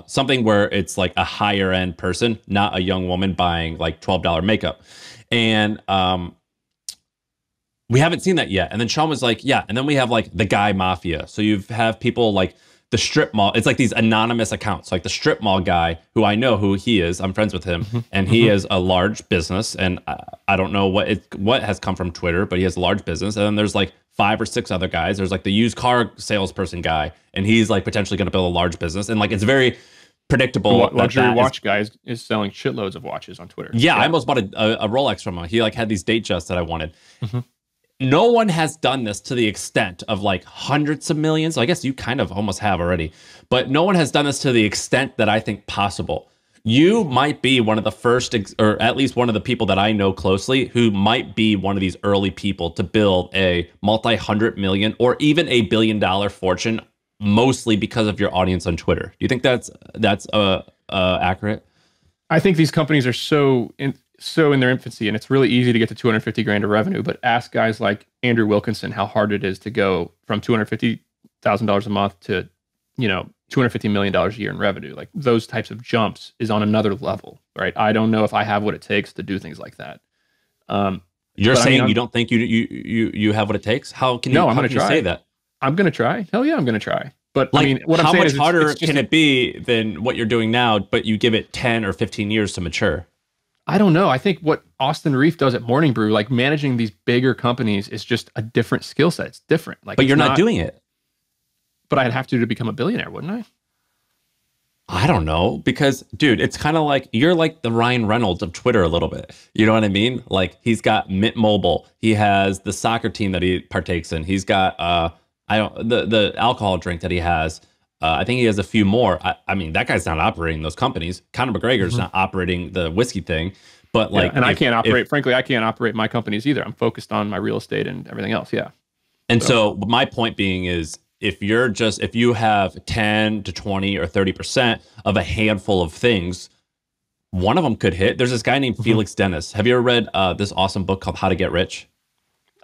something where it's like a higher end person, not a young woman buying like $12 makeup. And we haven't seen that yet. And then Sean was like, yeah. And then we have like the guy mafia. So you have people like the strip mall. It's like these anonymous accounts, like the strip mall guy who I know who he is. I'm friends with him and he is a large business. And I don't know what has come from Twitter, but he has a large business. And then there's like 5 or 6 other guys. There's like the used car salesperson guy, and he's like potentially going to build a large business. And like, it's very predictable. Luxury watch guy is selling shitloads of watches on Twitter. Yeah. I almost bought a Rolex from him. He like had these date justs that I wanted. No one has done this to the extent of like hundreds of millions. I guess you kind of almost have already, but no one has done this to the extent that I think possible. You might be one of the first, or at least one of the people that I know closely, who might be one of these early people to build a multi-hundred-million or even a billion-dollar fortune, mostly because of your audience on Twitter. Do you think that's accurate? I think these companies are so in their infancy, and it's really easy to get to 250 grand of revenue, but ask guys like Andrew Wilkinson how hard it is to go from $250,000 a month to, you know, $250 million a year in revenue. Like those types of jumps is on another level, right? I don't know if I have what it takes to do things like that. You're saying you don't think you have what it takes? How can you say that? I'm going to try. Hell yeah, I'm going to try. But like, I mean, what I'm saying is how much harder can it be than what you're doing now, but you give it 10 or 15 years to mature? I don't know. I think what Austin Rief does at Morning Brew, like managing these bigger companies, is just a different skill set. It's different. Like, but you're not doing it. But I'd have to become a billionaire, wouldn't I? I don't know. Because, dude, it's kind of like you're like the Ryan Reynolds of Twitter a little bit. You know what I mean? Like he's got Mint Mobile. He has the soccer team that he partakes in. He's got the alcohol drink that he has. I think he has a few more. I mean, that guy's not operating those companies. Conor McGregor's not operating the whiskey thing, but like, and I can't operate my companies either. I'm focused on my real estate and everything else. Yeah. And so my point being is if you have 10 to 20 or 30% of a handful of things, one of them could hit. There's this guy named Felix Dennis. Have you ever read this awesome book called How to Get Rich?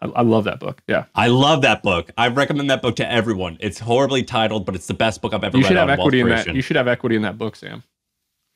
I love that book. Yeah. I love that book. I recommend that book to everyone. It's horribly titled, but it's the best book I've ever read. You should have equity in that book, Sam.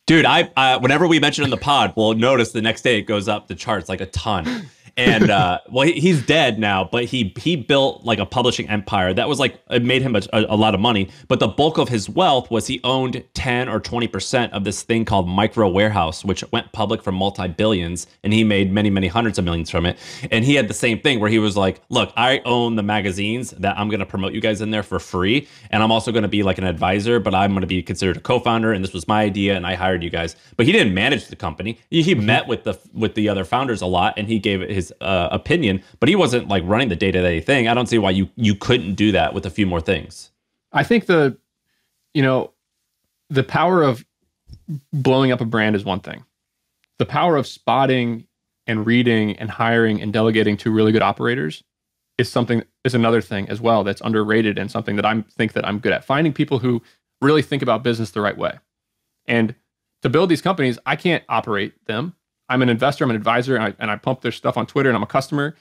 Dude, whenever we mention it in the pod, we'll notice the next day it goes up the charts like a ton. And well, he's dead now, but he built like a publishing empire that was like, it made him a lot of money. But the bulk of his wealth was he owned 10 or 20% of this thing called Micro Warehouse, which went public for multi-billions, and he made many, many hundreds of millions from it. And he had the same thing where he was like, look, I own the magazines that I'm going to promote you guys in there for free. And I'm also going to be like an advisor, but I'm going to be considered a co-founder. And this was my idea, and I hired you guys. But he didn't manage the company. He met with the other founders a lot, and he gave his opinion, but he wasn't like running the day-to-day thing. I don't see why you couldn't do that with a few more things. I think the power of blowing up a brand is one thing. The power of spotting and reading and hiring and delegating to really good operators is another thing as well that's underrated, and something that I think that I'm good at, finding people who really think about business the right way. And to build these companies, I can't operate them. I'm an investor, I'm an advisor, and I pump their stuff on Twitter, and I'm a customer,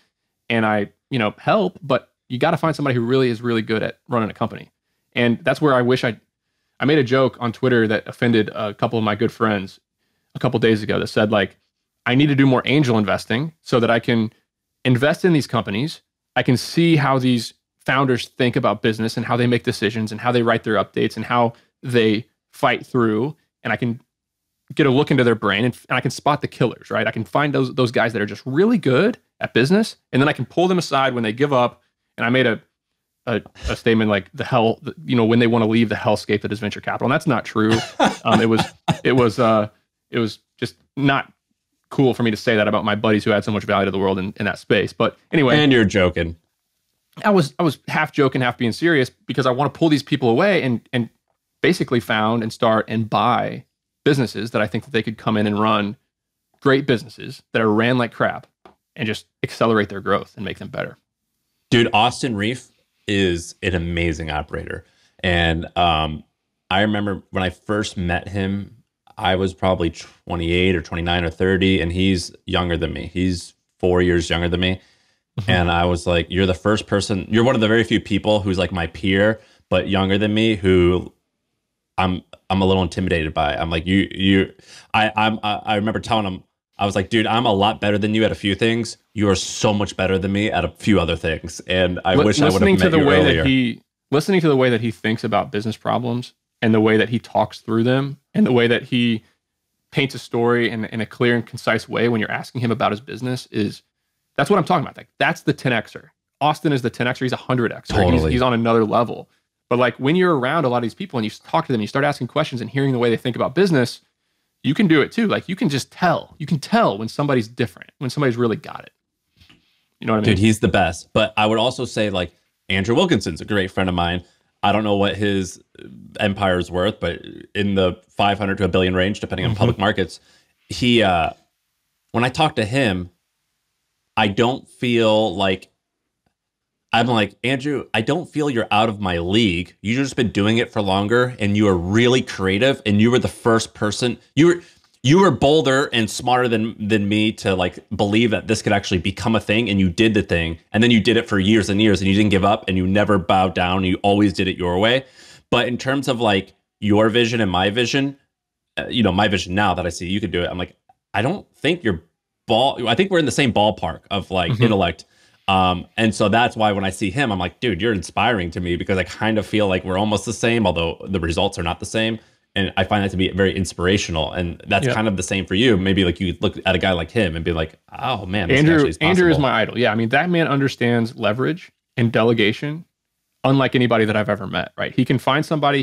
and I help, but you got to find somebody who really is really good at running a company. And that's where I wish I made a joke on Twitter that offended a couple of my good friends a couple days ago that said, like, I need to do more angel investing so that I can invest in these companies. I can see how these founders think about business and how they make decisions and how they write their updates and how they fight through, and I can get a look into their brain, and I can spot the killers, right? I can find those guys that are just really good at business, and then I can pull them aside when they give up. And I made a statement like when they want to leave the hellscape that is venture capital, and that's not true. It was just not cool for me to say that about my buddies who had so much value to the world in that space. But anyway, and you're joking. I was half joking, half being serious, because I want to pull these people away and basically found and start and buy businesses that I think that they could come in and run great businesses that are ran like crap and just accelerate their growth and make them better. Dude, Austin Rief is an amazing operator. And I remember when I first met him, I was probably 28 or 29 or 30, and he's younger than me. He's 4 years younger than me. Mm-hmm. And I was like, you're one of the very few people who's like my peer, but younger than me, who I'm a little intimidated by. I'm like, I remember telling him, I was like, dude, I'm a lot better than you at a few things. You are so much better than me at a few other things. And I wish I would have met you earlier. Listening to the way that he thinks about business problems, and the way that he talks through them, and the way that he paints a story in a clear and concise way when you're asking him about his business, that's what I'm talking about. Like, that's the 10Xer. Austin is the 10Xer. He's a 100Xer. Totally. He's on another level. But like, when you're around a lot of these people and you talk to them, you start asking questions and hearing the way they think about business, you can do it too. Like, you can just tell. You can tell when somebody's different, when somebody's really got it. You know what I mean? Dude, he's the best. But I would also say, like, Andrew Wilkinson's a great friend of mine. I don't know what his empire is worth, but in the 500 to a billion range, depending on public markets. He, when I talk to him, I don't feel like, I'm like, Andrew, I don't feel you're out of my league. You've just been doing it for longer, and you are really creative, and you were the first person. You were bolder and smarter than me to like believe that this could actually become a thing, and you did the thing, and then you did it for years and years, and you didn't give up, and you never bowed down, and you always did it your way. But in terms of like your vision and my vision, my vision now that I see you could do it, I'm like, I don't think I think we're in the same ballpark of like intellect. And so that's why when I see him, I'm like, dude, you're inspiring to me, because I kind of feel like we're almost the same, although the results are not the same. And I find that to be very inspirational. And that's kind of the same for you. Maybe like you look at a guy like him and be like, oh man, this actually is possible. Andrew is my idol. Yeah. I mean, that man understands leverage and delegation unlike anybody that I've ever met, right? He can find somebody,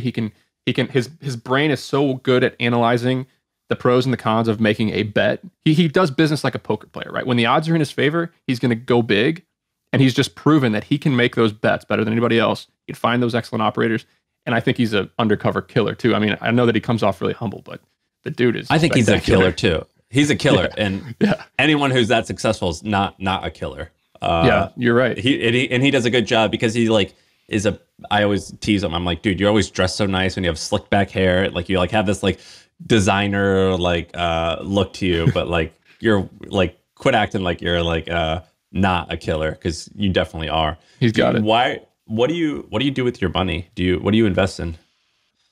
his brain is so good at analyzing the pros and the cons of making a bet. He does business like a poker player, right? When the odds are in his favor, he's going to go big. And he's just proven that he can make those bets better than anybody else. He'd find those excellent operators. And I think he's an undercover killer too. I mean, I know that he comes off really humble, but the dude is... I think he's a killer too. He's a killer. Yeah. And anyone who's that successful is not a killer. Yeah, you're right. He does a good job, because he like is a... I always tease him. I'm like, dude, you're always dressed so nice when you have slick back hair. Like, you like have this like designer like look to you, but like you're like... quit acting like you're like... not a killer, because you definitely are. He's got it. Why? What do you do with your money? What do you invest in?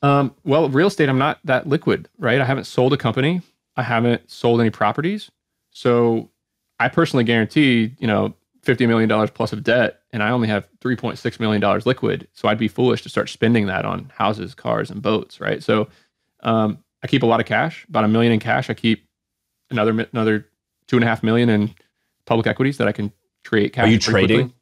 Well, real estate. I'm not that liquid, right? I haven't sold a company. I haven't sold any properties. So I personally guarantee, you know, $50 million plus of debt, and I only have $3.6 million liquid. So I'd be foolish to start spending that on houses, cars, and boats, right? So I keep a lot of cash, about $1 million in cash. I keep another $2.5 million in public equities that I can create cash. Are you trading? Quickly.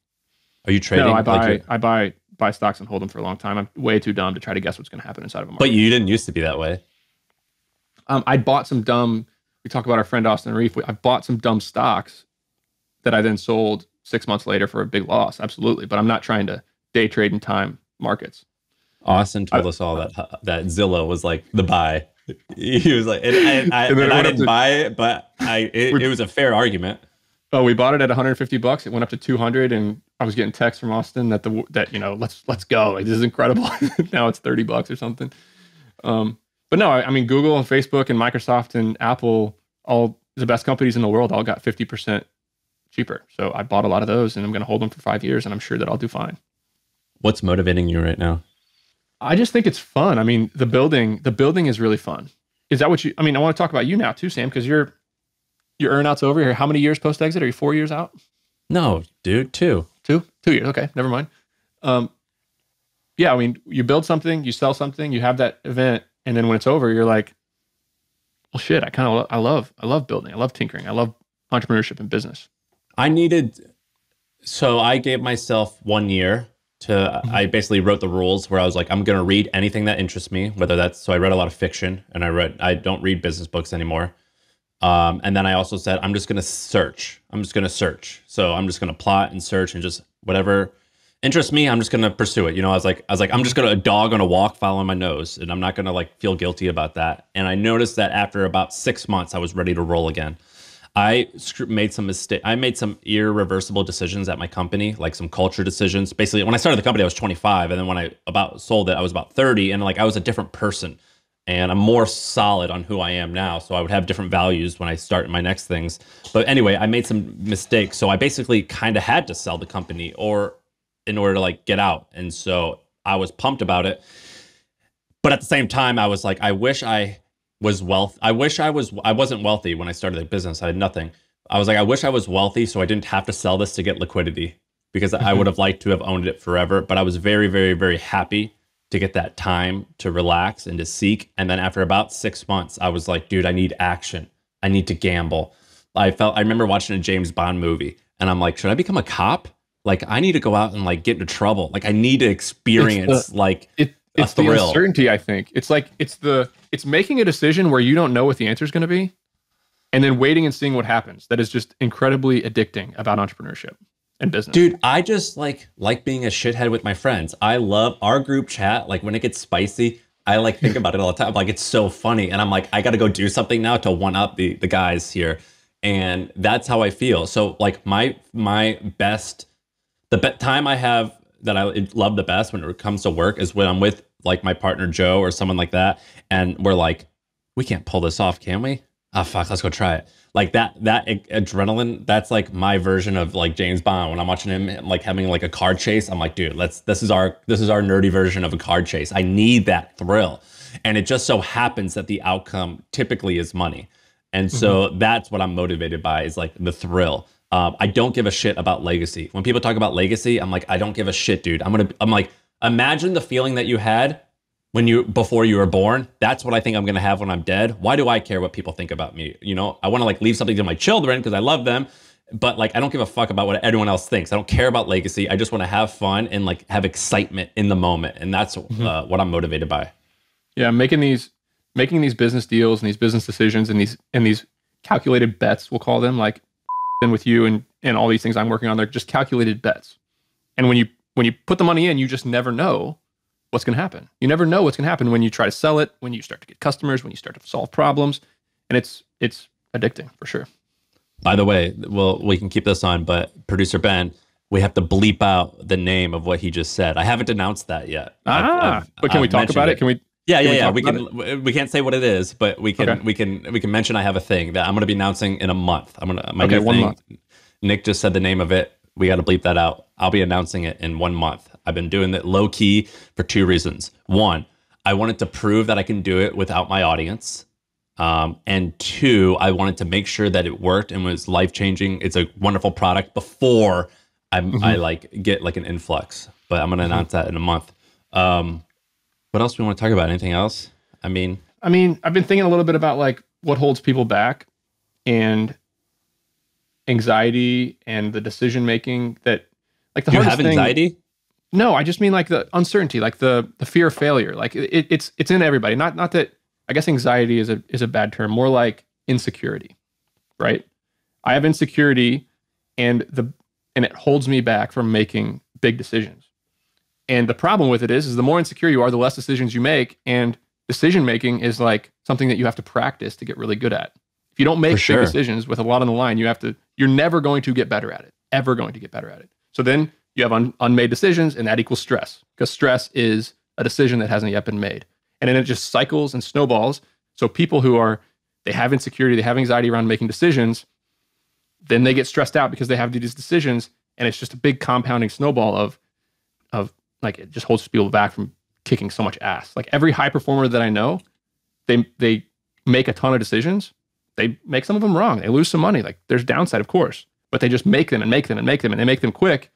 Are you trading? No, I buy, like I buy stocks and hold them for a long time. I'm way too dumb to try to guess what's going to happen inside of a market. But you didn't used to be that way. I bought some dumb, we talk about our friend Austin Rief. I bought some dumb stocks that I then sold 6 months later for a big loss. Absolutely. But I'm not trying to day trade in time markets. Austin told us all that Zillow was like the buy. He was like, I didn't buy it, but it was a fair argument. Oh, we bought it at $150. It went up to 200, and I was getting texts from Austin that you know, let's go. Like, this is incredible. Now it's $30 or something. But no, I mean, Google and Facebook and Microsoft and Apple, all the best companies in the world, all got 50% cheaper. So I bought a lot of those, and I'm going to hold them for 5 years, and I'm sure that I'll do fine. What's motivating you right now? I just think it's fun. I mean, the building is really fun. Is that what you, I mean, I want to talk about you now too, Sam, because your earn out's over here. How many years post-exit? Are you 4 years out? No, dude, two. 2 years. Okay, never mind. Yeah, I mean, you build something, you sell something, you have that event, and then when it's over, you're like, well, shit, I love building. I love tinkering. I love entrepreneurship and business. So I gave myself 1 year I basically wrote the rules where I was like, I'm going to read anything that interests me, so I read a lot of fiction, and I don't read business books anymore. And then I also said, I'm just going to search. So I'm just going to plot and search, and just whatever interests me, I'm just going to pursue it. You know, I was like, I'm just going to a dog on a walk following my nose, and I'm not going to like feel guilty about that. And I noticed that after about 6 months, I was ready to roll again. I made some mistake. I made some irreversible decisions at my company, like some culture decisions. Basically, when I started the company, I was 25, and then when I about sold it, I was about 30, and like I was a different person, and I'm more solid on who I am now. So I would have different values when I start my next things. But anyway, I made some mistakes, so I basically kind of had to sell the company or in order to like get out, and so I was pumped about it. But at the same time, I was like, I wasn't wealthy when I started the business. I had nothing. I was like, I wish I was wealthy so I didn't have to sell this to get liquidity, because I would have liked to have owned it forever. But I was very, very, very happy to get that time to relax and to seek. And then after about 6 months, I was like, dude, I need action. I need to gamble. I remember watching a James Bond movie, and I'm like, should I become a cop? Like, I need to go out and like get into trouble. Like, I need to experience it's the uncertainty, I think. It's making a decision where you don't know what the answer is going to be, and then waiting and seeing what happens. That is just incredibly addicting about entrepreneurship and business. Dude, I just like being a shithead with my friends. I love our group chat. Like, when it gets spicy, I like think about it all the time. Like, it's so funny. And I'm like, I got to go do something now to one up the guys here. And that's how I feel. So like the time I have that I love the best when it comes to work is when I'm with like my partner Joe or someone like that, and we're like, we can't pull this off, can we? Ah, fuck, let's go try it. Like that adrenaline, that's like my version of like James Bond. When I'm watching him like having like a car chase, I'm like, dude, this is our nerdy version of a car chase. I need that thrill. And it just so happens that the outcome typically is money. And so that's what I'm motivated by, is like the thrill. I don't give a shit about legacy. When people talk about legacy, I'm like, I don't give a shit, dude. I'm like, imagine the feeling that you had before you were born. That's what I think I'm going to have when I'm dead. Why do I care what people think about me? You know, I want to like leave something to my children because I love them, but like, I don't give a fuck about what everyone else thinks. I don't care about legacy. I just want to have fun and like have excitement in the moment. And that's what I'm motivated by. Yeah. Making these business deals and these business decisions and these calculated bets, we'll call them, like with you and all these things I'm working on, they're just calculated bets. And when you put the money in, you just never know what's going to happen. You never know what's going to happen when you try to sell it, when you start to get customers, when you start to solve problems. And it's addicting for sure. By the way, well, we can keep this on, but producer Ben, we have to bleep out the name of what he just said. I haven't announced that yet. But can we talk about it? Can we? Yeah. We can't say what it is, but we can mention I have a thing that I'm going to be announcing in a month. My new thing. Nick just said the name of it. We got to bleep that out. I'll be announcing it in 1 month. I've been doing that low key for two reasons. One, I wanted to prove that I can do it without my audience. And two, I wanted to make sure that it worked and was life-changing. It's a wonderful product before I like get like an influx, but I'm going to announce that in a month. What else do we want to talk about? Anything else? I mean, I've been thinking a little bit about like what holds people back and anxiety and the decision-making that like the hardest thing. You have anxiety? No, I just mean like the uncertainty, like the fear of failure. Like it's in everybody. Not that, I guess anxiety is a bad term, more like insecurity, right? I have insecurity and it holds me back from making big decisions. And the problem with it is the more insecure you are, the less decisions you make. And decision making is like something that you have to practice to get really good at. If you don't make big decisions with a lot on the line, you're never going to get better at it, ever going to get better at it. So then you have unmade decisions, and that equals stress, because stress is a decision that hasn't yet been made. And then it just cycles and snowballs. So people they have insecurity, they have anxiety around making decisions, then they get stressed out because they have these decisions, and it's just a big compounding snowball of like, it just holds people back from kicking so much ass. Like every high performer that I know, they make a ton of decisions. They make some of them wrong. They lose some money. Like there's downside, of course, but they just make them and make them and make them, and they make them quick,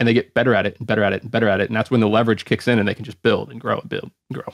and they get better at it and better at it and better at it. And that's when the leverage kicks in and they can just build and grow and build and grow.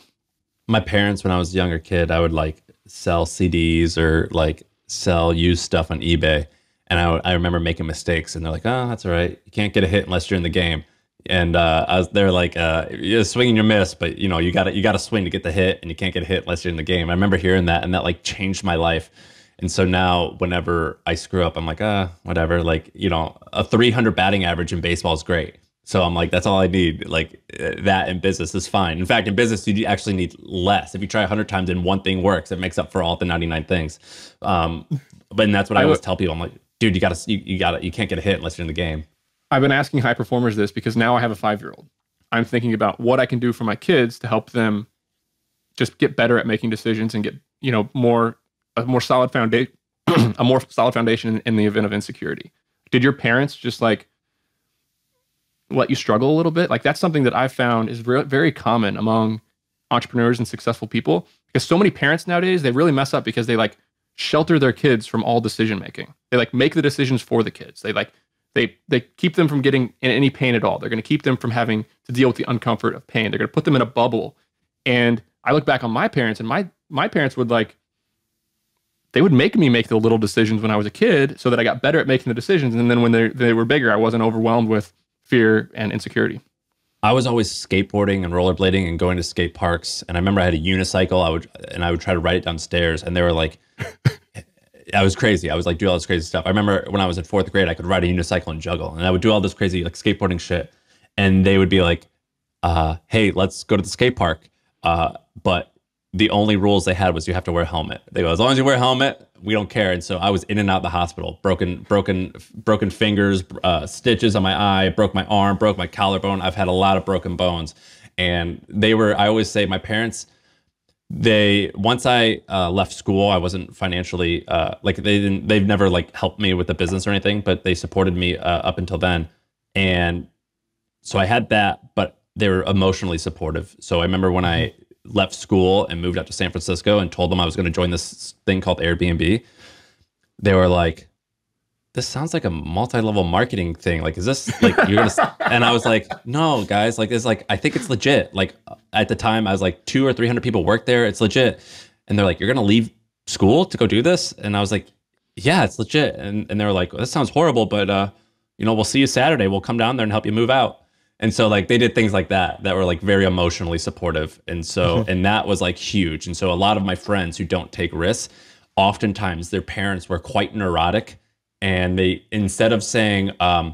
My parents, when I was a younger kid, I would like sell CDs or like sell used stuff on eBay. And I remember making mistakes, and they're like, oh, that's all right. You can't get a hit unless you're in the game. And they're like, you're swinging your miss, but you know, you gotta swing to get the hit, and you can't get a hit unless you're in the game. I remember hearing that, and that like changed my life. And so now whenever I screw up, I'm like, whatever. Like, you know, a 300 batting average in baseball is great. So I'm like, that's all I need. Like that in business is fine. In fact, in business, you actually need less. If you try 100 times and one thing works, it makes up for all the 99 things. But that's what I always tell people. I'm like, dude, you can't get a hit unless you're in the game. I've been asking high performers this because now I have a 5-year-old. I'm thinking about what I can do for my kids to help them just get better at making decisions and get, you know, a more solid foundation in the event of insecurity. Did your parents just like let you struggle a little bit? Like that's something that I've found is very common among entrepreneurs and successful people, because so many parents nowadays, they really mess up because they like shelter their kids from all decision making. They like make the decisions for the kids. They like they keep them from getting in any pain at all. They're going to keep them from having to deal with the discomfort of pain. They're going to put them in a bubble. And I look back on my parents, and my parents would like, they would make me make the little decisions when I was a kid so that I got better at making the decisions. And then when they were bigger, I wasn't overwhelmed with fear and insecurity. I was always skateboarding and rollerblading and going to skate parks. And I remember I had a unicycle. I would try to ride it downstairs, and they were like, I was crazy. I was like, do all this crazy stuff. I remember when I was in 4th grade, I could ride a unicycle and juggle, and I would do all this crazy like skateboarding shit. And they would be like, hey, let's go to the skate park. But the only rules they had was you have to wear a helmet. They go, as long as you wear a helmet, we don't care. And so I was in and out of the hospital, broken fingers, stitches on my eye, broke my arm, broke my collarbone. I've had a lot of broken bones. And I always say my parents, once I left school, I wasn't financially, they've never like helped me with the business or anything, but they supported me up until then. And so I had that, but they were emotionally supportive. So I remember when I left school and moved out to San Francisco and told them I was going to join this thing called Airbnb, they were like, this sounds like a multi-level marketing thing. Like, is this like, you're going to, and I was like, no guys, like, it's like, I think it's legit. Like at the time I was like 200 or 300 people work there. It's legit. And they're like, you're going to leave school to go do this? And I was like, yeah, it's legit. And they were like, well, that sounds horrible, but you know, we'll see you Saturday. We'll come down there and help you move out. And so like they did things like that were like very emotionally supportive. And so, and that was like huge. And so a lot of my friends who don't take risks, oftentimes their parents were quite neurotic, and they, instead of saying, instead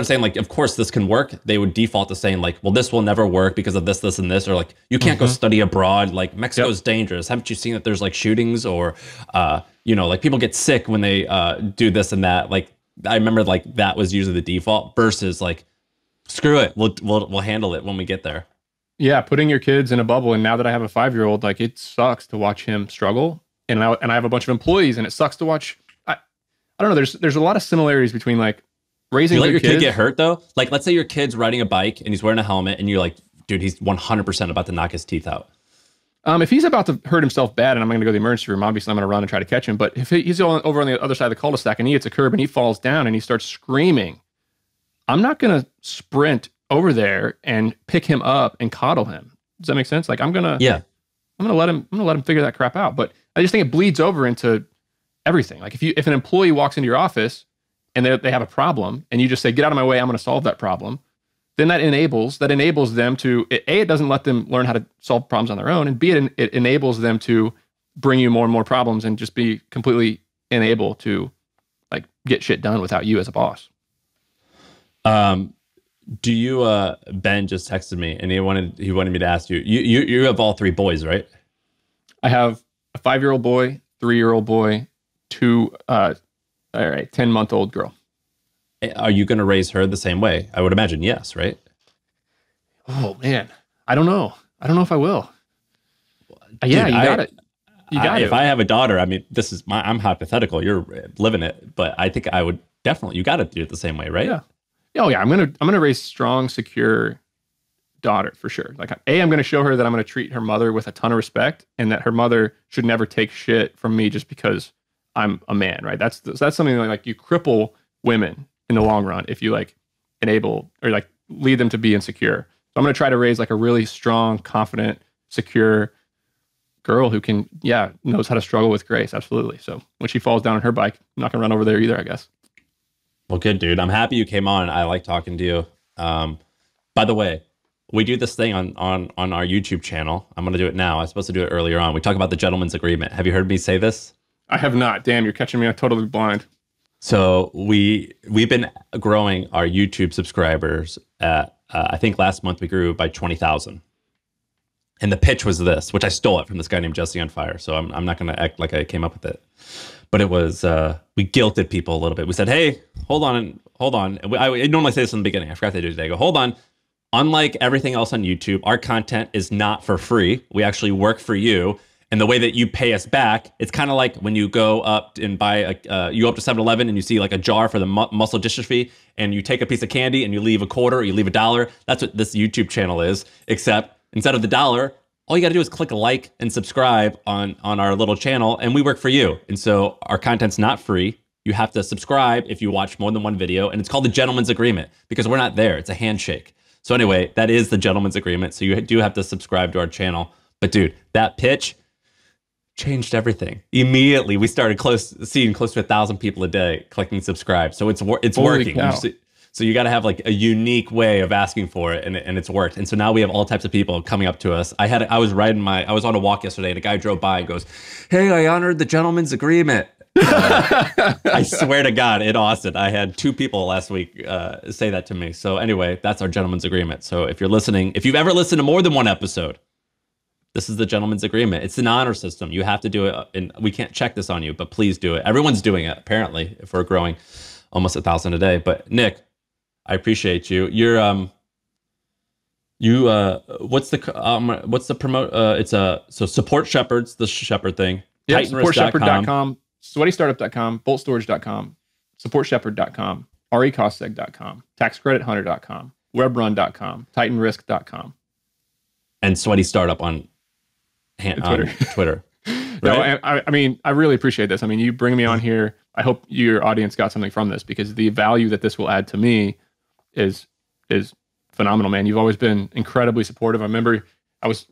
of saying like, of course this can work, they would default to saying like, well, this will never work because of this, this, and this, or like, you can't go study abroad. Like Mexico's dangerous. Haven't you seen that there's like shootings or, you know, like people get sick when they do this and that. Like, I remember like that was usually the default versus like, screw it, we'll handle it when we get there. Yeah, putting your kids in a bubble. And now that I have a 5-year-old, like it sucks to watch him struggle. And I have a bunch of employees, and it sucks to watch. I don't know. There's a lot of similarities between like raising. You let your kid get hurt though. Like let's say your kid's riding a bike and he's wearing a helmet, and you're like, dude, he's 100% about to knock his teeth out. If he's about to hurt himself bad and I'm going to go to the emergency room, obviously I'm going to run and try to catch him. But if he's over on the other side of the cul-de-sac and he hits a curb and he falls down and he starts screaming, I'm not going to sprint over there and pick him up and coddle him. Does that make sense? Like I'm going to let him figure that crap out. But I just think it bleeds over into everything. Like if an employee walks into your office and they have a problem and you just say, get out of my way, I'm going to solve that problem. Then that enables them to, A, it doesn't let them learn how to solve problems on their own, and B, it enables them to bring you more and more problems and just be completely unable to like get shit done without you as a boss. Do you, Ben just texted me and he wanted me to ask you, you have all three boys, right? I have a 5-year-old boy, 3-year-old boy, 10-month-old girl. Are you going to raise her the same way? I would imagine yes, right? Oh, man. I don't know. I don't know if I will. Dude, yeah, you got it. If I have a daughter, I mean, I'm hypothetical. You're living it. But I think I would definitely, you got to do it the same way, right? Yeah. Oh, yeah. I'm going to raise strong, secure daughter for sure. Like, A, I'm going to show her that I'm going to treat her mother with a ton of respect and that her mother should never take shit from me just because I'm a man, right? That's something like you cripple women in the long run if you like enable or like lead them to be insecure. So I'm going to try to raise like a really strong, confident, secure girl who can, knows how to struggle with grace. Absolutely. So when she falls down on her bike, I'm not going to run over there either, I guess. Well, good, dude. I'm happy you came on. I like talking to you. By the way, we do this thing on our YouTube channel. I'm going to do it now. I was supposed to do it earlier on. We talk about the gentleman's agreement. Have you heard me say this? I have not. Damn, you're catching me. I'm totally blind. So we've been growing our YouTube subscribers at, I think last month we grew by 20,000. And the pitch was this, which I stole it from this guy named Jesse on Fire. So I'm not going to act like I came up with it. But it was, we guilted people a little bit. We said, hey, hold on. I normally say this in the beginning. I forgot to do it today. I go, hold on. Unlike everything else on YouTube, our content is not for free. We actually work for you. And the way that you pay us back, it's kind of like when you go up and buy a, you go up to 7-Eleven and you see like a jar for the muscle dystrophy and you take a piece of candy and you leave a quarter or you leave a dollar. That's what this YouTube channel is, except instead of the dollar, all you got to do is click like and subscribe on our little channel and we work for you. And so our content's not free. You have to subscribe if you watch more than one video, and it's called the gentleman's agreement because we're not there. It's a handshake. So anyway, that is the gentleman's agreement. So you do have to subscribe to our channel. But dude, that pitch changed everything immediately. We started seeing close to 1,000 people a day clicking subscribe. So it's working. So you got to have like a unique way of asking for it, and it's worked. And so now we have all types of people coming up to us. I was on a walk yesterday, and a guy drove by and goes, "Hey, I honored the gentleman's agreement." I swear to God, in Austin, I had 2 people last week say that to me. So anyway, that's our gentleman's agreement. So if you're listening, if you've ever listened to more than one episode, this is the gentleman's agreement. It's an honor system. You have to do it, and we can't check this on you, but please do it. Everyone's doing it, apparently, if we're growing almost 1,000 a day. But Nick, I appreciate you. You're what's the promote? It's so Support Shepherd's the Shepherd thing. Yeah, supportshepherd.com, sweatystartup.com, boltstorage.com, supportshepherd.com, recostseg.com, taxcredithunter.com, webrun.com, titanrisk.com, and Sweaty Startup on Twitter. Right? No, I mean, I really appreciate this. I mean, you bring me on here. I hope your audience got something from this, because the value that this will add to me is phenomenal, man. You've always been incredibly supportive. I remember I was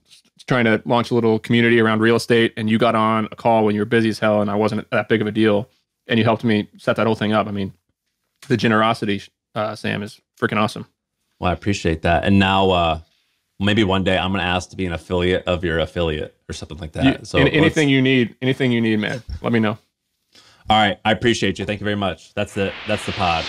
trying to launch a little community around real estate, and you got on a call when you were busy as hell, and I wasn't that big of a deal, and you helped me set that whole thing up. I mean, the generosity, Sam, is freaking awesome. Well, I appreciate that. And now maybe one day I'm going to ask to be an affiliate of your affiliate or something like that. So anything you need, man, let me know. All right. I appreciate you. Thank you very much. That's the pod.